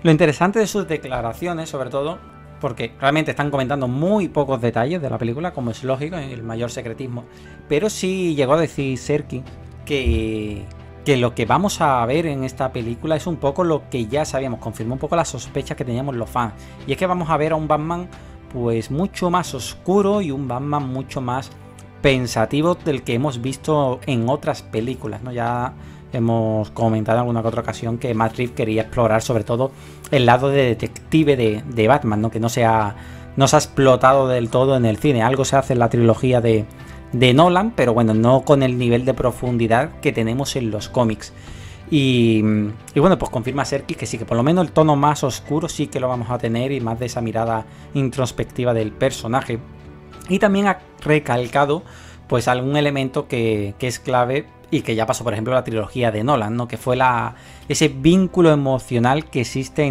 Lo interesante de sus declaraciones, sobre todo, porque realmente están comentando muy pocos detalles de la película, como es lógico, el mayor secretismo, pero sí llegó a decir Serkis que lo que vamos a ver en esta película es un poco lo que ya sabíamos, confirmó un poco las sospechas que teníamos los fans, y es que vamos a ver a un Batman pues mucho más oscuro y un Batman mucho más pensativo del que hemos visto en otras películas, ¿no? Ya hemos comentado en alguna que otra ocasión que Matt Reeves quería explorar sobre todo el lado de detective de Batman, ¿no? Que no se ha explotado del todo en el cine, algo se hace en la trilogía de Nolan, pero bueno, no con el nivel de profundidad que tenemos en los cómics. Y bueno, pues confirma Serkis que sí, que por lo menos el tono más oscuro sí que lo vamos a tener, y más de esa mirada introspectiva del personaje. Y también ha recalcado pues algún elemento que es clave y que ya pasó por ejemplo la trilogía de Nolan, ¿no? Que fue ese vínculo emocional que existe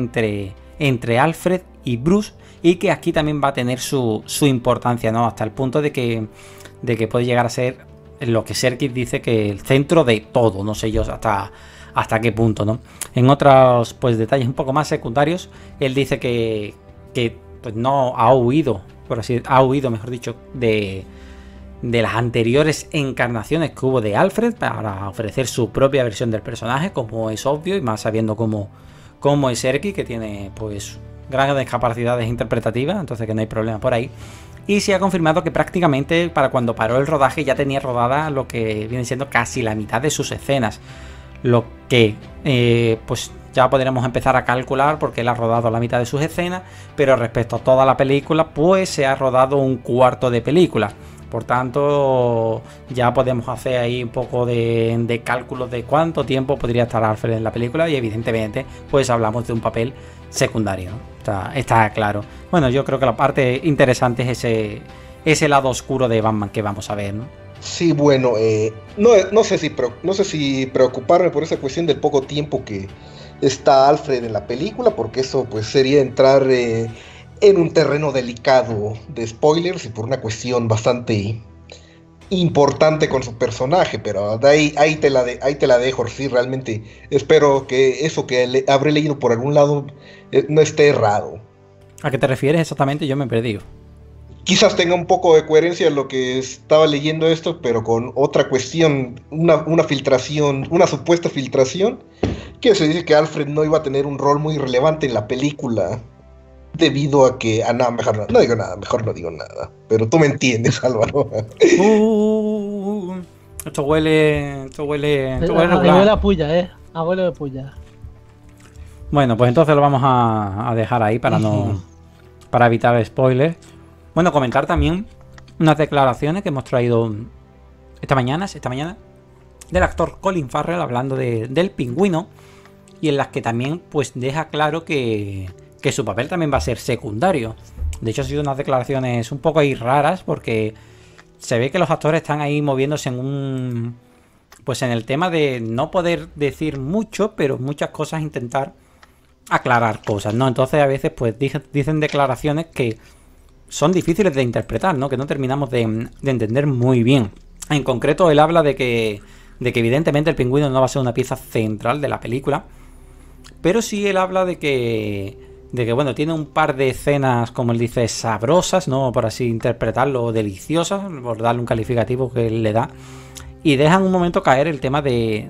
entre Alfred y Bruce, y que aquí también va a tener su importancia, ¿no? Hasta el punto de que puede llegar a ser lo que Serkis dice que el centro de todo, no sé yo hasta qué punto, ¿no? En otros pues detalles un poco más secundarios, él dice que pues no ha huido, por así decirlo, ha huido, mejor dicho, de las anteriores encarnaciones que hubo de Alfred para ofrecer su propia versión del personaje, como es obvio, y más sabiendo cómo es Serkis, que tiene pues grandes capacidades interpretativas, entonces que no hay problema por ahí. Y se ha confirmado que prácticamente para cuando paró el rodaje ya tenía rodada lo que viene siendo casi la mitad de sus escenas, lo que pues ya podríamos empezar a calcular porque él ha rodado la mitad de sus escenas, pero respecto a toda la película pues se ha rodado un cuarto de película. Por tanto, ya podemos hacer ahí un poco de cálculos de cuánto tiempo podría estar Alfred en la película, y evidentemente pues hablamos de un papel secundario, ¿no? Está claro. Bueno, yo creo que la parte interesante es ese lado oscuro de Batman que vamos a ver, ¿no? Sí, bueno, no sé si preocuparme por esa cuestión del poco tiempo que está Alfred en la película, porque eso pues sería entrar... en un terreno delicado de spoilers y por una cuestión bastante importante con su personaje, pero de ahí te la dejo. Sí, realmente espero que eso que habré leído por algún lado no esté errado. ¿A qué te refieres exactamente? Yo me he perdido. Quizás tenga un poco de coherencia lo que estaba leyendo esto, pero con otra cuestión, una filtración, una supuesta filtración, que se dice que Alfred no iba a tener un rol muy relevante en la película, debido a que... Ah, no, mejor no digo nada. Pero tú me entiendes, Álvaro. Esto huele regular. Abuelo de puya, abuelo de puya. Bueno, pues entonces lo vamos a dejar ahí para no... para evitar spoilers. Bueno, comentar también unas declaraciones que hemos traído esta mañana del actor Colin Farrell hablando del Pingüino, y en las que también pues deja claro que su papel también va a ser secundario. De hecho, han sido unas declaraciones un poco ahí raras, porque se ve que los actores están ahí moviéndose pues en el tema de no poder decir mucho, pero muchas cosas, intentar aclarar cosas, ¿no? Entonces a veces pues dicen declaraciones que son difíciles de interpretar, ¿no? Que no terminamos de entender muy bien. En concreto, él habla de que evidentemente el Pingüino no va a ser una pieza central de la película, pero sí él habla de que bueno, tiene un par de escenas, como él dice, sabrosas, ¿no? Por así interpretarlo, deliciosas, por darle un calificativo que él le da, y dejan un momento caer el tema de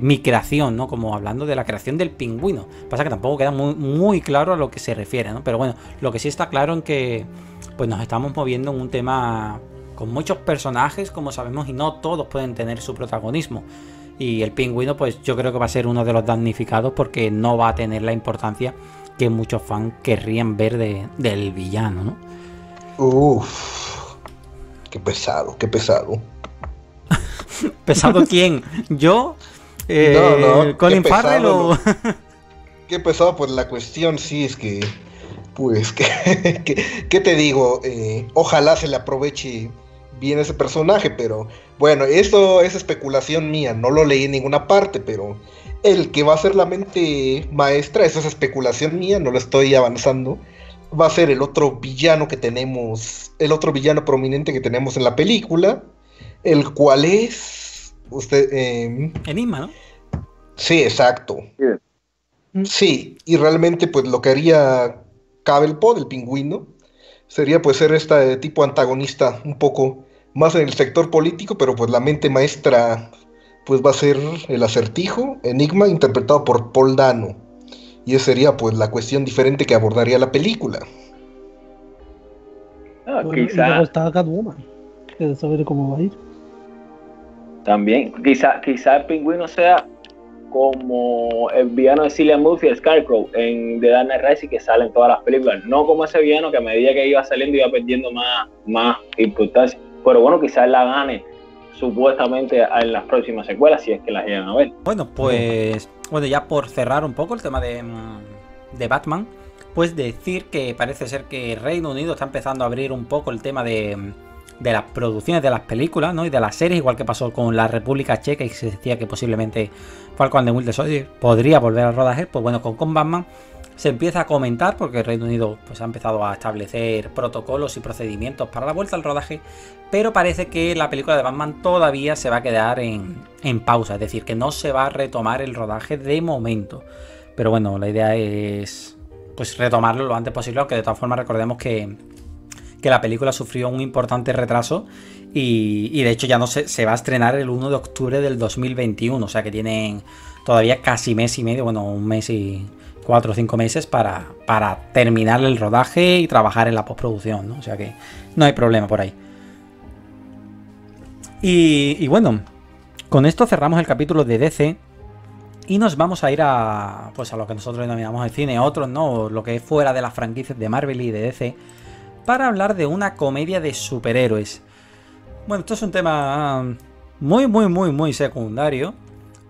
mi creación, ¿no? Como hablando de la creación del Pingüino. Pasa que tampoco queda muy, muy claro a lo que se refiere, ¿no? Pero bueno, lo que sí está claro es que pues nos estamos moviendo en un tema con muchos personajes, como sabemos, y no todos pueden tener su protagonismo. Y el Pingüino pues yo creo que va a ser uno de los damnificados, porque no va a tener la importancia que muchos fans querrían ver del villano, ¿no? Uff, qué pesado, qué pesado. ¿Pesado quién? ¿Yo? No, ¿Colin Farrell o...? No. Qué pesado, pues la cuestión sí es que... Pues, ¿qué te digo? Ojalá se le aproveche bien ese personaje, pero... Bueno, eso es especulación mía, no lo leí en ninguna parte, pero... El que va a ser la mente maestra, eso es especulación mía, no lo estoy avanzando, va a ser el otro villano que tenemos, el otro villano prominente que tenemos en la película, el cual es... Enigma, ¿no? Sí, exacto. Sí, y realmente pues lo que haría Cabelpod, el Pingüino, sería pues ser este tipo antagonista un poco más en el sector político, pero pues la mente maestra... pues va a ser el Acertijo, Enigma, interpretado por Paul Dano. Y esa sería pues la cuestión diferente que abordaría la película. Ah, bueno, quizá está Catwoman, que saber cómo va a ir. También, quizá el Pingüino sea como el villano de Cillian Murphy, el Scarecrow, en The Dark Knight Rises, que sale en todas las películas. No como ese villano que a medida que iba saliendo iba perdiendo más importancia. Pero bueno, quizás la gane supuestamente en las próximas secuelas, si es que las llegan a ver. Bueno, pues ya por cerrar un poco el tema de Batman, pues decir que parece ser que Reino Unido está empezando a abrir un poco el tema de las producciones de las películas, ¿no? Y de las series, igual que pasó con la República Checa, y se decía que posiblemente Falcon and the Winter Soldier podría volver al rodaje. Pues bueno, con Batman se empieza a comentar, porque el Reino Unido pues, ha empezado a establecer protocolos y procedimientos para la vuelta al rodaje, pero parece que la película de Batman todavía se va a quedar en pausa, es decir, que no se va a retomar el rodaje de momento. Pero bueno, la idea es pues retomarlo lo antes posible, aunque de todas formas recordemos que la película sufrió un importante retraso y de hecho ya no se va a estrenar el 1 de octubre del 2021, o sea que tienen todavía casi mes y medio, bueno, un mes y 4 o 5 meses para terminar el rodaje y trabajar en la postproducción, ¿no? O sea que no hay problema por ahí. Y bueno, con esto cerramos el capítulo de DC y nos vamos a ir a pues a lo que nosotros denominamos el cine, otros no, lo que es fuera de las franquicias de Marvel y de DC, para hablar de una comedia de superhéroes. Bueno, esto es un tema muy secundario,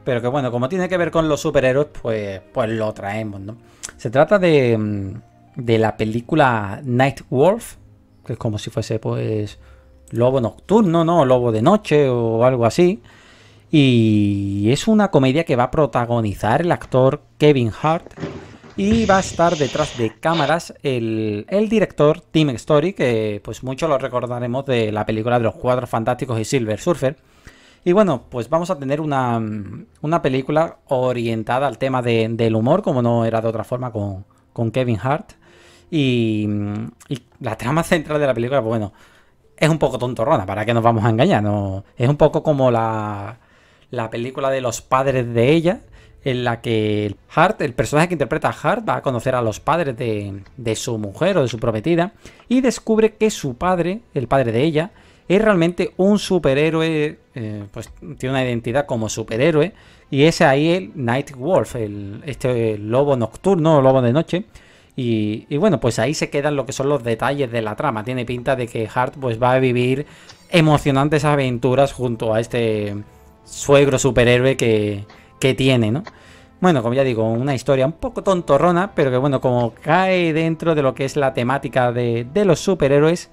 pero que bueno, como tiene que ver con los superhéroes, pues lo traemos, ¿no? Se trata de la película Nightwolf, que es como si fuese pues lobo nocturno, ¿no? Lobo de noche o algo así. Y es una comedia que va a protagonizar el actor Kevin Hart. Y va a estar detrás de cámaras el director Tim Story, que pues mucho lo recordaremos de la película de Los Cuatro Fantásticos y Silver Surfer. Y bueno, pues vamos a tener una película orientada al tema del humor, como no era de otra forma con Kevin Hart. Y la trama central de la película, pues bueno, es un poco tontorrona, ¿para qué nos vamos a engañar? No, es un poco como la película de los padres de ella, en la que Hart, el personaje que interpreta a Hart, va a conocer a los padres de su mujer o de su prometida y descubre que su padre, el padre de ella, es realmente un superhéroe, pues tiene una identidad como superhéroe y es ahí el Nightwolf, el lobo nocturno o lobo de noche. Y bueno, pues ahí se quedan lo que son los detalles de la trama. Tiene pinta de que Hart pues va a vivir emocionantes aventuras junto a este suegro superhéroe que tiene, ¿no? Bueno, como ya digo, una historia un poco tontorrona, pero que bueno, como cae dentro de lo que es la temática de los superhéroes,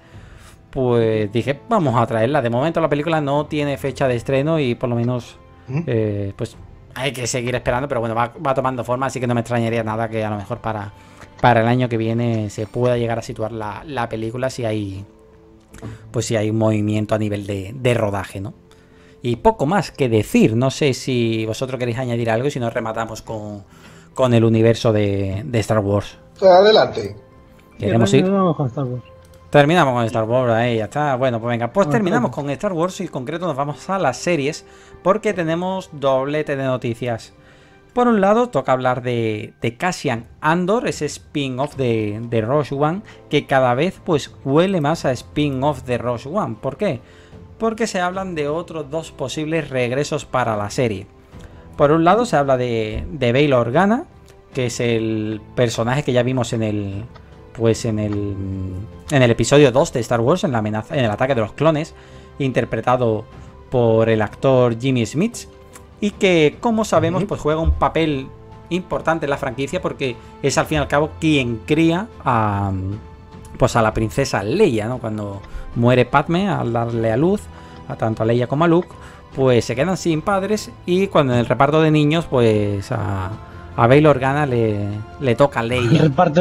pues dije, vamos a traerla. De momento la película no tiene fecha de estreno y por lo menos pues hay que seguir esperando, pero bueno, va tomando forma, así que no me extrañaría nada que a lo mejor para el año que viene se pueda llegar a situar la película si hay un movimiento a nivel de rodaje, ¿no? Y poco más que decir, no sé si vosotros queréis añadir algo y si nos rematamos con el universo de Star Wars. Adelante. ¿Queremos ir? Terminamos con Star Wars. Terminamos con Star Wars, ahí ya está. Bueno, pues venga, pues terminamos con Star Wars y en concreto nos vamos a las series porque tenemos doblete de noticias. Por un lado, toca hablar de Cassian Andor, ese spin-off de Rogue One, que cada vez pues huele más a spin-off de Rogue One. ¿Por qué? Porque se hablan de otros dos posibles regresos para la serie. Por un lado se habla de Bail Organa, que es el personaje que ya vimos en el episodio 2 de Star Wars, en el ataque de los clones, interpretado por el actor Jimmy Smith, y que, como sabemos, pues juega un papel importante en la franquicia porque es al fin y al cabo quien cría a la princesa Leia, ¿no? Cuando muere Padme al darle a luz a tanto a Leia como a Luke, pues se quedan sin padres y cuando en el reparto de niños pues a Bail Organa le toca a Leia. En el reparto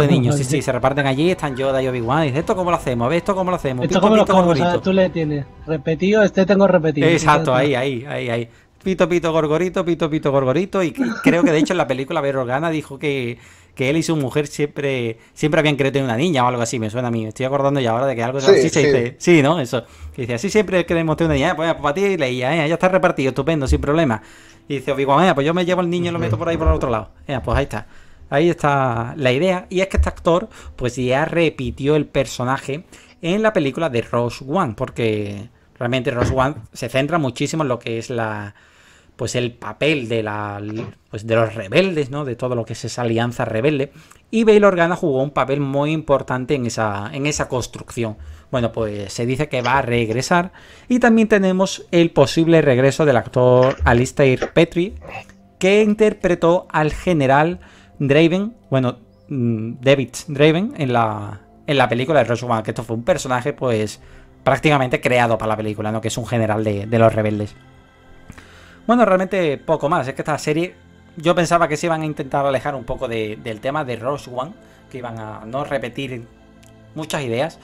de niños, sí, se reparten allí, están Yoda y Obi-Wan y dicen, ¿esto cómo lo hacemos? ¿Esto cómo lo hacemos? Esto cómo lo hacemos, o sea, tú le tienes repetido, este tengo repetido. Exacto, ahí. Pito, pito, gorgorito. Y creo que de hecho en la película Bail Organa dijo que él y su mujer siempre habían querido tener una niña o algo así, me suena a mí. Me estoy acordando ya ahora de que algo así se dice. Sí, ¿no? Eso. Que dice, así siempre queremos tener una niña. Pues para ti, Leia, ya está repartido, estupendo, sin problema. Y dice, Obi-Wan, pues yo me llevo al niño y lo meto por ahí por el otro lado. Pues ahí está. Ahí está la idea. Y es que este actor, pues ya repitió el personaje en la película de Rogue One, porque realmente Rogue One se centra muchísimo en lo que es el papel de los rebeldes, ¿no? De todo lo que es esa alianza rebelde. Y Bail Organa jugó un papel muy importante en esa construcción. Bueno, pues se dice que va a regresar. Y también tenemos el posible regreso del actor Alistair Petrie, que interpretó al general Draven, bueno, David Draven, en la película de Rogue One, que esto fue un personaje, pues, prácticamente creado para la película, ¿no? Que es un general de los rebeldes. Bueno, realmente poco más. Es que esta serie Yo pensaba que se iban a intentar alejar un poco del tema de Rogue One, que iban a no repetir muchas ideas,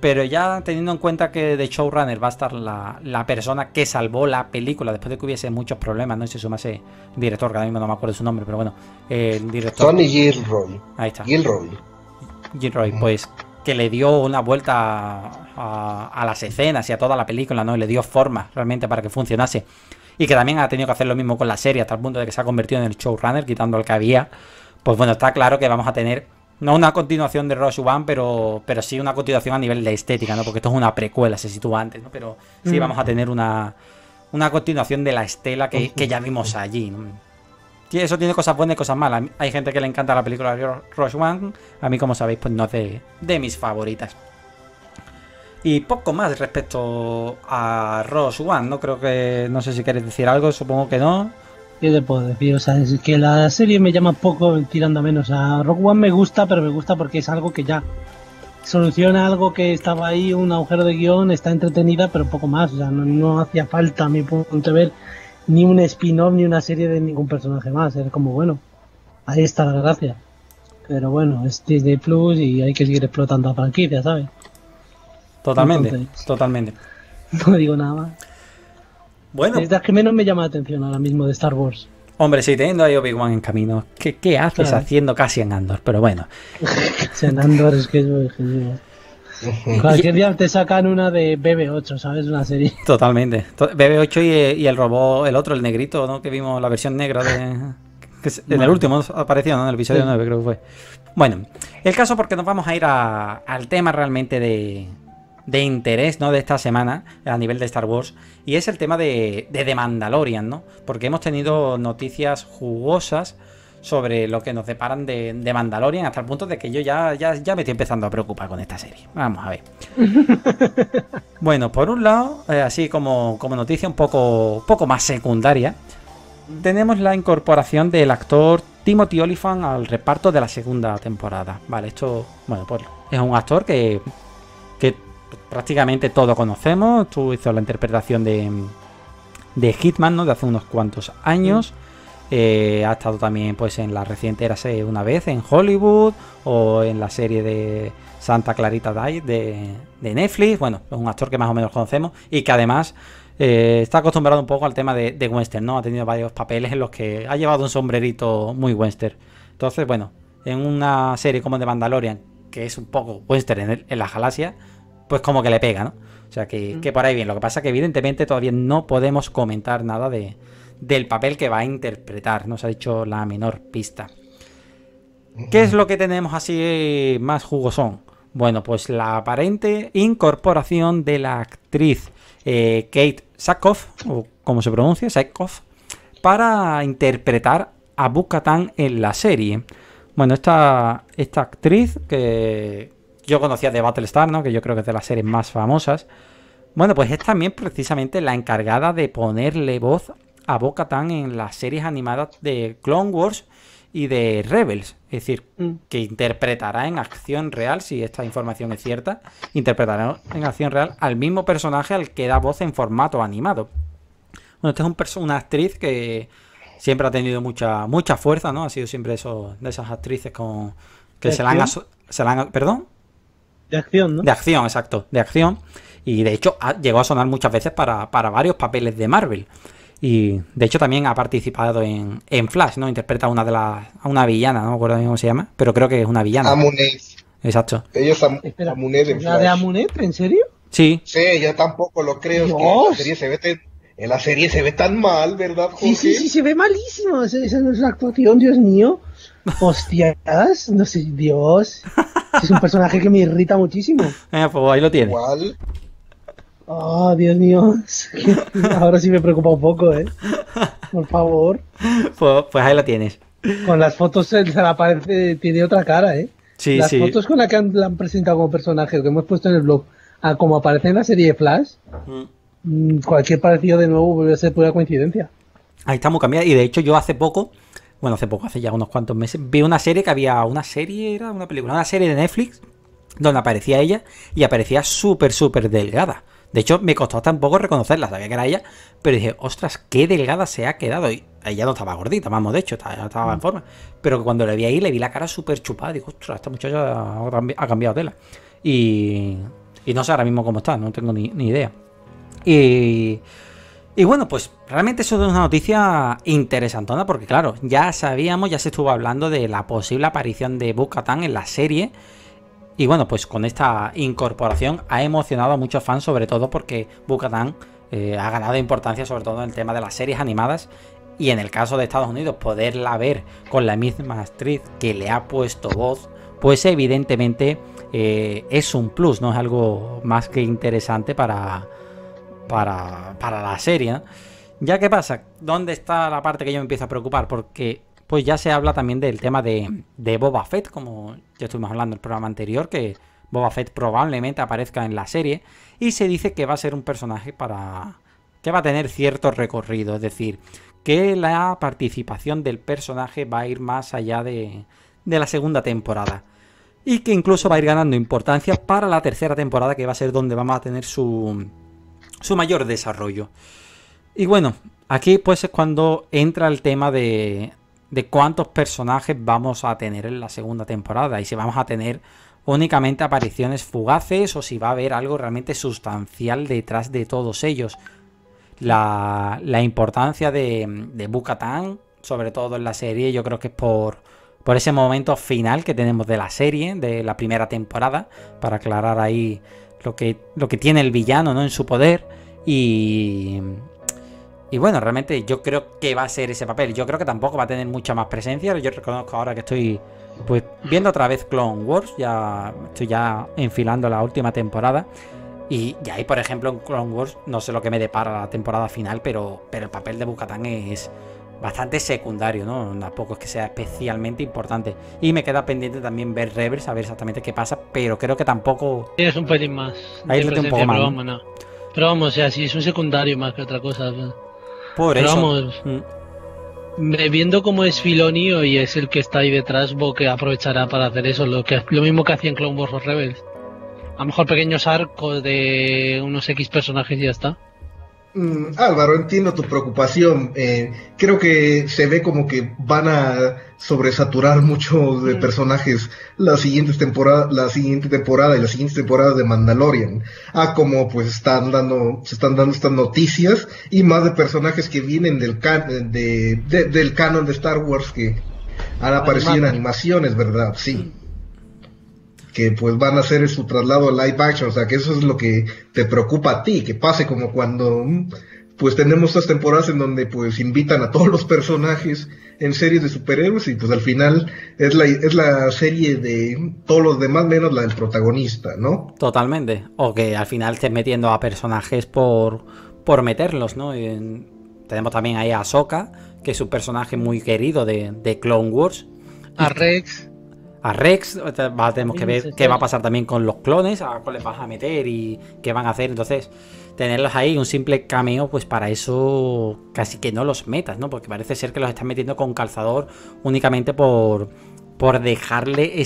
pero ya teniendo en cuenta que de showrunner va a estar la persona que salvó la película después de que hubiese muchos problemas, ¿no? Y se sumase director, que ahora mismo no me acuerdo su nombre, pero bueno, el director... Tony Gilroy. Ahí está. Gilroy, pues... que le dio una vuelta a las escenas y a toda la película, ¿no? Y le dio forma realmente para que funcionase. Y que también ha tenido que hacer lo mismo con la serie, hasta el punto de que se ha convertido en el showrunner, quitando el que había. Pues bueno, está claro que vamos a tener, no una continuación de Rogue One, pero sí una continuación a nivel de estética, ¿no? Porque esto es una precuela, se sitúa antes, ¿no? Pero sí vamos a tener una continuación de la estela que ya vimos allí, ¿no? Y eso tiene cosas buenas y cosas malas. Hay gente que le encanta la película de Rogue One. A mí, como sabéis, pues no es de mis favoritas. Y poco más respecto a Rogue One. No creo que... No sé si queréis decir algo. Supongo que no. ¿Qué te puedo decir? O sea, es que la serie me llama poco, tirando a menos. A Rogue One me gusta, pero me gusta porque es algo que ya soluciona algo que estaba ahí, un agujero de guión. Está entretenida, pero poco más. O sea, no hacía falta, a mi punto de ver, ni un spin-off, ni una serie de ningún personaje más. Es como, bueno, ahí está la gracia. Pero bueno, es Disney Plus y hay que seguir explotando la franquicia, ¿sabes? Totalmente. Entonces, totalmente. No digo nada más. Bueno. Es la que menos me llama la atención ahora mismo de Star Wars. Hombre, sí, teniendo ahí Obi-Wan en camino. ¿Qué haces haciendo casi en Andor? Pero bueno. En Andor es que yo... Cualquier día te sacan una de BB8, ¿sabes? Una serie. Totalmente. BB8 y el robot, el otro, el negrito, ¿no? Que vimos la versión negra en el último apareció, ¿no? En el episodio 9 creo que fue. Bueno, el caso porque nos vamos a ir al tema realmente de interés, ¿no? De esta semana a nivel de Star Wars, y es el tema de The Mandalorian, ¿no? Porque hemos tenido noticias jugosas sobre lo que nos deparan de Mandalorian, hasta el punto de que yo ya me estoy empezando a preocupar con esta serie. Vamos a ver. Bueno, por un lado, así como noticia un poco más secundaria, tenemos la incorporación del actor Timothy Olyphant al reparto de la segunda temporada. Vale, esto, bueno, pues es un actor que prácticamente todos conocemos. Tú hizo la interpretación de Hitman, ¿no? De hace unos cuantos años. Ha estado también pues en la reciente Érase una vez en Hollywood, o en la serie de Santa Clarita Diet de Netflix. Bueno, es un actor que más o menos conocemos y que además está acostumbrado un poco al tema de western, ¿no? Ha tenido varios papeles en los que ha llevado un sombrerito muy western. Entonces, bueno, en una serie como The Mandalorian, que es un poco western en la galaxia, pues como que le pega, ¿no? O sea, que por ahí bien. Lo que pasa es que evidentemente todavía no podemos comentar nada del papel que va a interpretar, nos ha dicho la menor pista. ¿Qué es lo que tenemos así más jugosón? Bueno, pues la aparente incorporación de la actriz Kate Sackhoff, o como se pronuncia, Sackhoff, para interpretar a Bo-Katan en la serie. Bueno, esta actriz que yo conocía de Battlestar, ¿no? Que yo creo que es de las series más famosas. Bueno, pues es también precisamente la encargada de ponerle voz a Bo-Katan en las series animadas de Clone Wars y de Rebels. Es decir, que interpretará en acción real, si esta información es cierta, interpretará en acción real al mismo personaje al que da voz en formato animado. Bueno, esta es una actriz que siempre ha tenido mucha fuerza, ¿no? Ha sido siempre de esas actrices que se la han... ¿Perdón? De acción, ¿no? De acción, exacto, de acción. Y de hecho llegó a sonar muchas veces para varios papeles de Marvel. Y de hecho también ha participado en Flash, ¿no? Interpreta a una villana, no me acuerdo cómo se llama, pero creo que es una villana. Amunet. Exacto. Ellos Amunet en Flash. ¿La de Amunet? ¿En serio? Sí. Sí, yo tampoco lo creo. En la serie se ve tan mal, ¿verdad, Jorge? Sí, se ve malísimo. Esa no es la actuación, Dios mío. Hostias, no sé, Dios. Es un personaje que me irrita muchísimo. Pues ahí lo tiene. Igual. Oh, Dios mío. Ahora sí me preocupa un poco, ¿eh? Por favor. Pues ahí la tienes. Con las fotos se le aparece, tiene otra cara, ¿eh? Sí, las fotos con las que la han presentado como personaje, que hemos puesto en el blog, como aparece en la serie de Flash, cualquier parecido de nuevo vuelve a ser pura coincidencia. Ahí está muy cambiada. Y de hecho yo hace ya unos cuantos meses, vi una serie que había, una serie de Netflix, donde aparecía ella y aparecía súper delgada. De hecho, me costó tampoco reconocerla, sabía que era ella, pero dije, ostras, qué delgada se ha quedado. Y ella no estaba gordita, vamos, de hecho, estaba en forma. Pero cuando le vi ahí, le vi la cara súper chupada. Digo, ostras, esta muchacha ha cambiado tela. Y no sé ahora mismo cómo está, no tengo ni idea. Y bueno, pues realmente eso es una noticia interesantona, porque claro, ya sabíamos, ya se estuvo hablando de la posible aparición de Bo-Katan en la serie. Y bueno, pues con esta incorporación ha emocionado a muchos fans, sobre todo porque Bo-Katan ha ganado importancia, sobre todo en el tema de las series animadas. Y en el caso de Estados Unidos, poderla ver con la misma actriz que le ha puesto voz, pues evidentemente es un plus, ¿no? Es algo más que interesante para la serie, ¿no? Ya que pasa, ¿dónde está la parte que yo me empiezo a preocupar? Porque pues ya se habla también del tema de Boba Fett, como ya estuvimos hablando en el programa anterior, que Boba Fett probablemente aparezca en la serie, y se dice que va a ser un personaje que va a tener cierto recorrido, es decir, que la participación del personaje va a ir más allá de la segunda temporada, y que incluso va a ir ganando importancia para la tercera temporada, que va a ser donde vamos a tener su mayor desarrollo. Y bueno, aquí pues es cuando entra el tema de cuántos personajes vamos a tener en la segunda temporada, y si vamos a tener únicamente apariciones fugaces o si va a haber algo realmente sustancial detrás de todos ellos. La importancia de Bo-Katan, sobre todo en la serie, yo creo que es por ese momento final que tenemos de la serie, de la primera temporada, para aclarar ahí lo que tiene el villano, ¿no?, en su poder. Y bueno, realmente yo creo que va a ser ese papel. Yo creo que tampoco va a tener mucha más presencia. Yo reconozco ahora que estoy pues viendo otra vez Clone Wars, ya estoy enfilando la última temporada, y ahí por ejemplo en Clone Wars no sé lo que me depara la temporada final, pero el papel de Bo-Katan es bastante secundario, ¿no? Tampoco es que sea especialmente importante. Y me queda pendiente también ver Rebels, a ver exactamente qué pasa, pero creo que tampoco... Sí, es un pelín más. Ahí es un poco más. Pero vamos, no. Pero vamos, o sea, sí, es un secundario más que otra cosa. Por pero eso. Vamos, viendo cómo es Filoni y es el que está ahí detrás, Bo que aprovechará para hacer eso, lo mismo que hacía en Clone Wars o Rebels. A lo mejor pequeños arcos de unos X personajes y ya está. Álvaro, entiendo tu preocupación. Creo que se ve como que van a sobresaturar mucho de personajes la siguiente temporada y las siguientes temporadas de Mandalorian. Como pues se están dando estas noticias y más de personajes que vienen del canon de Star Wars que han aparecido en animaciones, ¿verdad? Sí. Que pues van a hacer su traslado a live action, o sea que eso es lo que te preocupa a ti, que pase como cuando pues tenemos estas temporadas en donde pues invitan a todos los personajes en series de superhéroes y pues al final es la serie de todos los demás menos la del protagonista, ¿no? Totalmente, o que al final estés metiendo a personajes por meterlos, ¿no? Tenemos también ahí a Ahsoka, que es un personaje muy querido de Clone Wars. A Rex. Tenemos que ver qué va a pasar también con los clones, a cuáles vas a meter y qué van a hacer. Entonces, tenerlos ahí, un simple cameo, pues para eso casi que no los metas, ¿no? Porque parece ser que los están metiendo con calzador únicamente por dejarle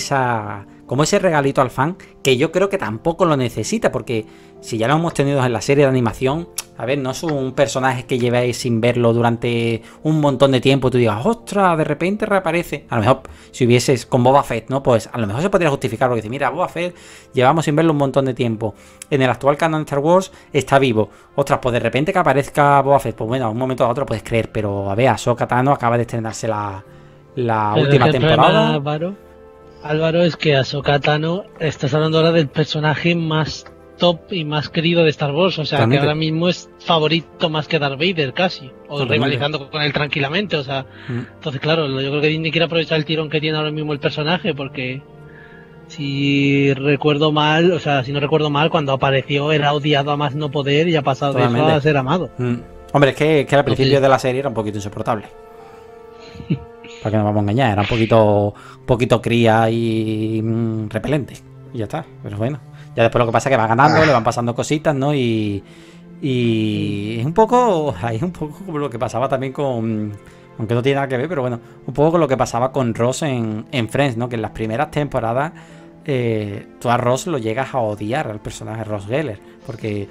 como ese regalito al fan, que yo creo que tampoco lo necesita, porque si ya lo hemos tenido en la serie de animación, a ver, no es un personaje que lleváis sin verlo durante un montón de tiempo, tú digas, ostras, de repente reaparece. A lo mejor si hubieses con Boba Fett, ¿no? Pues a lo mejor se podría justificar, porque dice, mira, Boba Fett llevamos sin verlo un montón de tiempo. En el actual canon de Star Wars está vivo. Ostras, pues de repente que aparezca Boba Fett, pues bueno, a un momento a otro puedes creer, pero a ver, Ahsoka Tano acaba de estrenarse la última temporada. Álvaro, es que Ahsoka Tano, estás hablando ahora del personaje más top y más querido de Star Wars, o sea, que ahora mismo es favorito más que Darth Vader casi, o rivalizando con él tranquilamente, o sea, entonces claro, yo creo que Disney quiere aprovechar el tirón que tiene ahora mismo el personaje, porque si no recuerdo mal, cuando apareció era odiado a más no poder y ha pasado de eso a ser amado. Hombre, es que al principio de la serie era un poquito insoportable. Para que nos vamos a engañar, era un poquito cría y repelente. Y ya está, pero bueno. Ya después lo que pasa es que va ganando, le van pasando cositas, ¿no? Y es un poco como lo que pasaba también con... Aunque no tiene nada que ver, pero bueno. Un poco con lo que pasaba con Ross en Friends, ¿no? Que en las primeras temporadas tú a Ross lo llegas a odiar, al personaje Ross Geller. Porque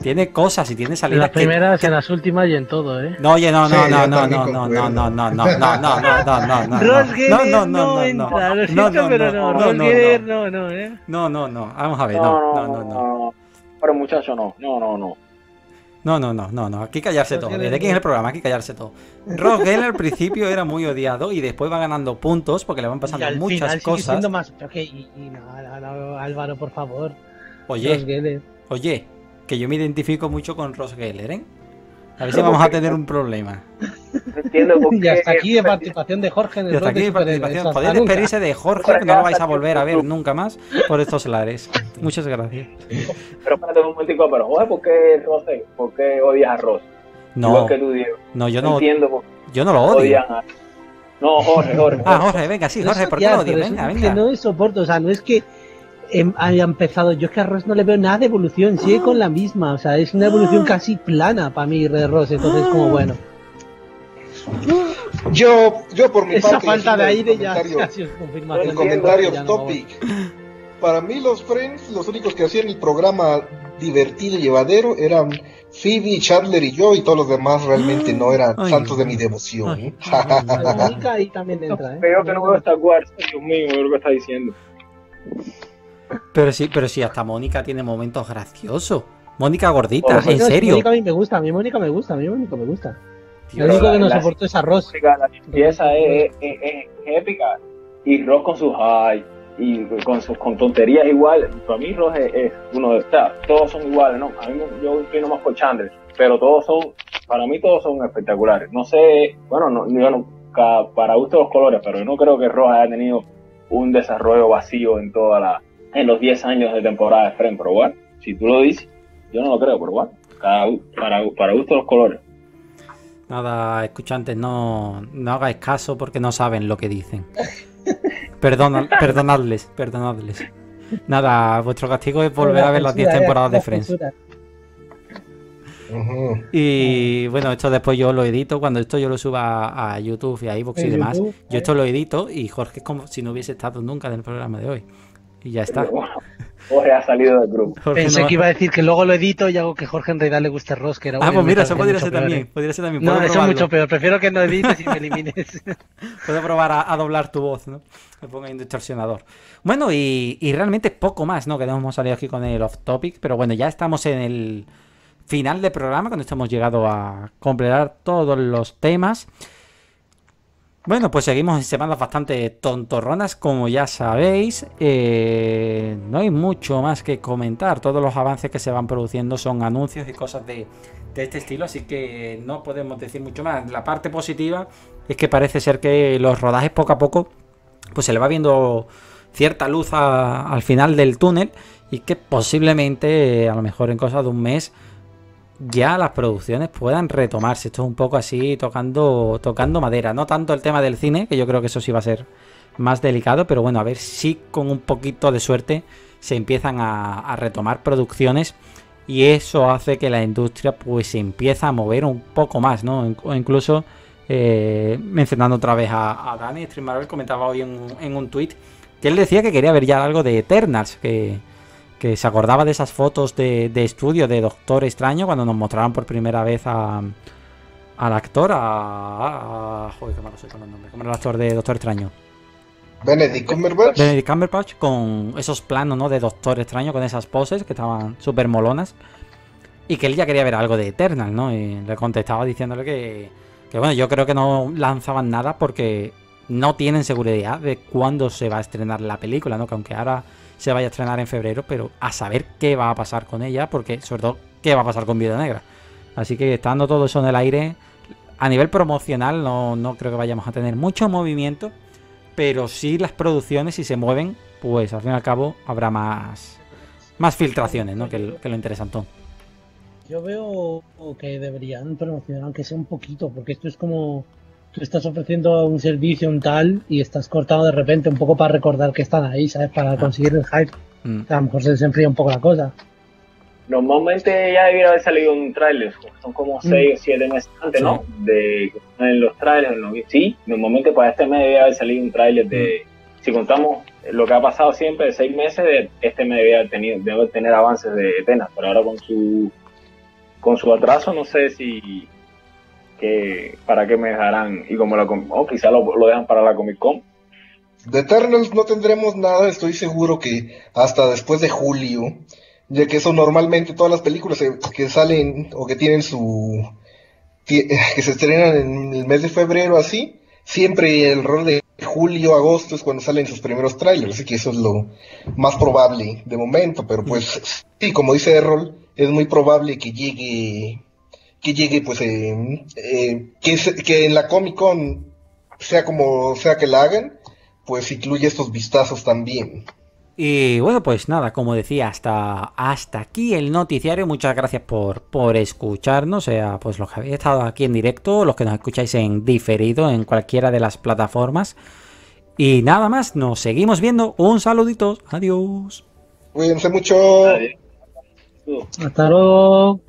Tiene cosas y tiene salidas. En las primeras, en las últimas y en todo, ¿eh? No, oye, no, no, no, no, no, no, no, no, no, no, no, no, no. Rosgueder no entra, lo siento, pero no. Rosgueder no, no, ¿eh? No, no, no, vamos a ver, no, no, no. Pero muchacho, no, no, no, no. No, no, no, no, no, aquí callarse todo. Desde aquí en el programa, aquí callarse todo. Rosgueder al principio era muy odiado y después va ganando puntos porque le van pasando muchas cosas. Álvaro, por favor. Oye, oye. Que yo me identifico mucho con Ross Geller, ¿eh? A ver si vamos a tener un problema. Entiendo por qué. Y hasta aquí de participación de Jorge. Y hasta aquí de participación. Podéis despedirse de Jorge, que no lo vais a volver a ver nunca más por estos lares. Muchas gracias. Pero espérate un momentico, pero joder, ¿por qué Ross? ¿Por qué odias a Ross? No, que tú, Diego. No, yo no. Entiendo, yo no lo odio. No, Jorge, Jorge. Ah, Jorge, venga, sí, Jorge, ¿por qué lo odias? Venga, venga. Que no soporto, o sea, no es que haya empezado, yo es que a Ross no le veo nada de evolución, sigue con la misma, o sea, es una evolución casi plana para mí de Ross, entonces como bueno. Yo por mi esa parte, falta de aire ya es confirmación. El comentario topic. No. Para mí los Friends, los únicos que hacían el programa divertido y llevadero eran Phoebe, Chandler y yo, y todos los demás realmente no eran santos de mi devoción. Ahí también entra, ¿eh? Pero que no veo Star Wars, Dios mío, es lo que está diciendo. Pero sí, hasta Mónica tiene momentos graciosos. Mónica gordita, en serio. Mónica a mí me gusta, a mí Mónica me gusta, a mí Mónica me gusta. Tío, lo único que no soporto es a Ross. La limpieza es épica. Y Ross con sus high y con tonterías igual. Para mí Ross es uno de estos. Todos son iguales, ¿no? A mí yo estoy nomás por Chandler, pero todos son, para mí todos son espectaculares. No sé, bueno, no, yo no, para gusto los colores, pero yo no creo que Ross haya tenido un desarrollo vacío en toda la en los 10 años de temporada de Friends, pero bueno, si tú lo dices, yo no lo creo, pero bueno, para gusto los colores. Nada, escuchantes, no hagáis caso porque no saben lo que dicen. Perdonadles. Nada, vuestro castigo es volver a ver las 10 temporadas de Friends. Y bueno, esto después yo lo edito. Cuando esto yo lo suba a YouTube y a iVoox y demás, yo esto lo edito y Jorge es como si no hubiese estado nunca en el programa de hoy. Y ya está. Jorge ha salido del grupo. Pensé que iba a decir que luego lo edito y hago que Jorge en realidad le guste Ross. Que era pues mira, eso podría ser también. Podría ser también. No, eso probarlo. Es mucho peor. Prefiero que no edites y me elimines. Puedo probar a doblar tu voz, ¿no? Me pongo ahí un distorsionador. Bueno, y realmente poco más, ¿no? Que no hemos salido aquí con el off topic. Pero bueno, ya estamos en el final de programa, cuando hemos llegado a completar todos los temas. Bueno, pues seguimos en semanas bastante tontorronas, como ya sabéis. No hay mucho más que comentar. Todos los avances que se van produciendo son anuncios y cosas de este estilo, así que no podemos decir mucho más. La parte positiva es que parece ser que los rodajes poco a poco pues se le va viendo cierta luz al final del túnel y que posiblemente, a lo mejor en cosa de un mes, ya las producciones puedan retomarse. Esto es un poco así tocando madera, no tanto el tema del cine, que yo creo que eso sí va a ser más delicado, pero bueno, a ver si con un poquito de suerte se empiezan a retomar producciones y eso hace que la industria pues se empieza a mover un poco más, ¿no? O incluso mencionando otra vez a Dani, Stream Marvel comentaba hoy en un tweet que él decía que quería ver ya algo de Eternals, que se acordaba de esas fotos de estudio de Doctor Extraño cuando nos mostraron por primera vez al actor, joder, qué malo soy con el nombre. ¿Cómo era el actor de Doctor Extraño? Benedict Cumberbatch. Benedict Cumberbatch, con esos planos, ¿no? De Doctor Extraño, con esas poses que estaban súper molonas. Y que él ya quería ver algo de Eternal, ¿no? Y le contestaba diciéndole que bueno, yo creo que no lanzaban nada porque no tienen seguridad de cuándo se va a estrenar la película, ¿no? Que aunque ahora se vaya a estrenar en febrero, pero a saber qué va a pasar con ella, porque sobre todo qué va a pasar con Viuda Negra. Así que estando todo eso en el aire, a nivel promocional no creo que vayamos a tener mucho movimiento, pero sí las producciones, si se mueven, pues al fin y al cabo habrá más filtraciones, ¿no? Que lo interesantón. Yo veo que deberían promocionar, aunque sea un poquito, porque esto es como tú estás ofreciendo un servicio, un tal, y estás cortado de repente, un poco para recordar que están ahí, ¿sabes? Para conseguir el hype. A lo mejor se desenfría un poco la cosa. Normalmente ya debiera haber salido un tráiler, son como 6 o 7 meses antes, ¿no? En los trailers, sí, normalmente para este mes debería haber salido un tráiler de, si contamos lo que ha pasado siempre, de 6 meses, este mes debería haber tenido avances de Eternals, pero ahora con su con su atraso no sé si que para qué me dejarán, y como quizá lo dejan para la Comic Con. De Eternals no tendremos nada, estoy seguro que hasta después de julio, ya que eso normalmente todas las películas que salen o que tienen su que se estrenan en el mes de febrero así, siempre el rol de julio, agosto es cuando salen sus primeros trailers, así que eso es lo más probable de momento, pero pues sí, como dice Errol, es muy probable que llegue pues que en la Comic Con, sea como sea que la hagan, pues incluye estos vistazos también. Y bueno, pues nada, como decía, hasta aquí el noticiario. Muchas gracias por escucharnos, sea pues los que habéis estado aquí en directo, los que nos escucháis en diferido, en cualquiera de las plataformas. Y nada más, nos seguimos viendo. Un saludito, adiós. Cuídense mucho. Adiós. Hasta luego.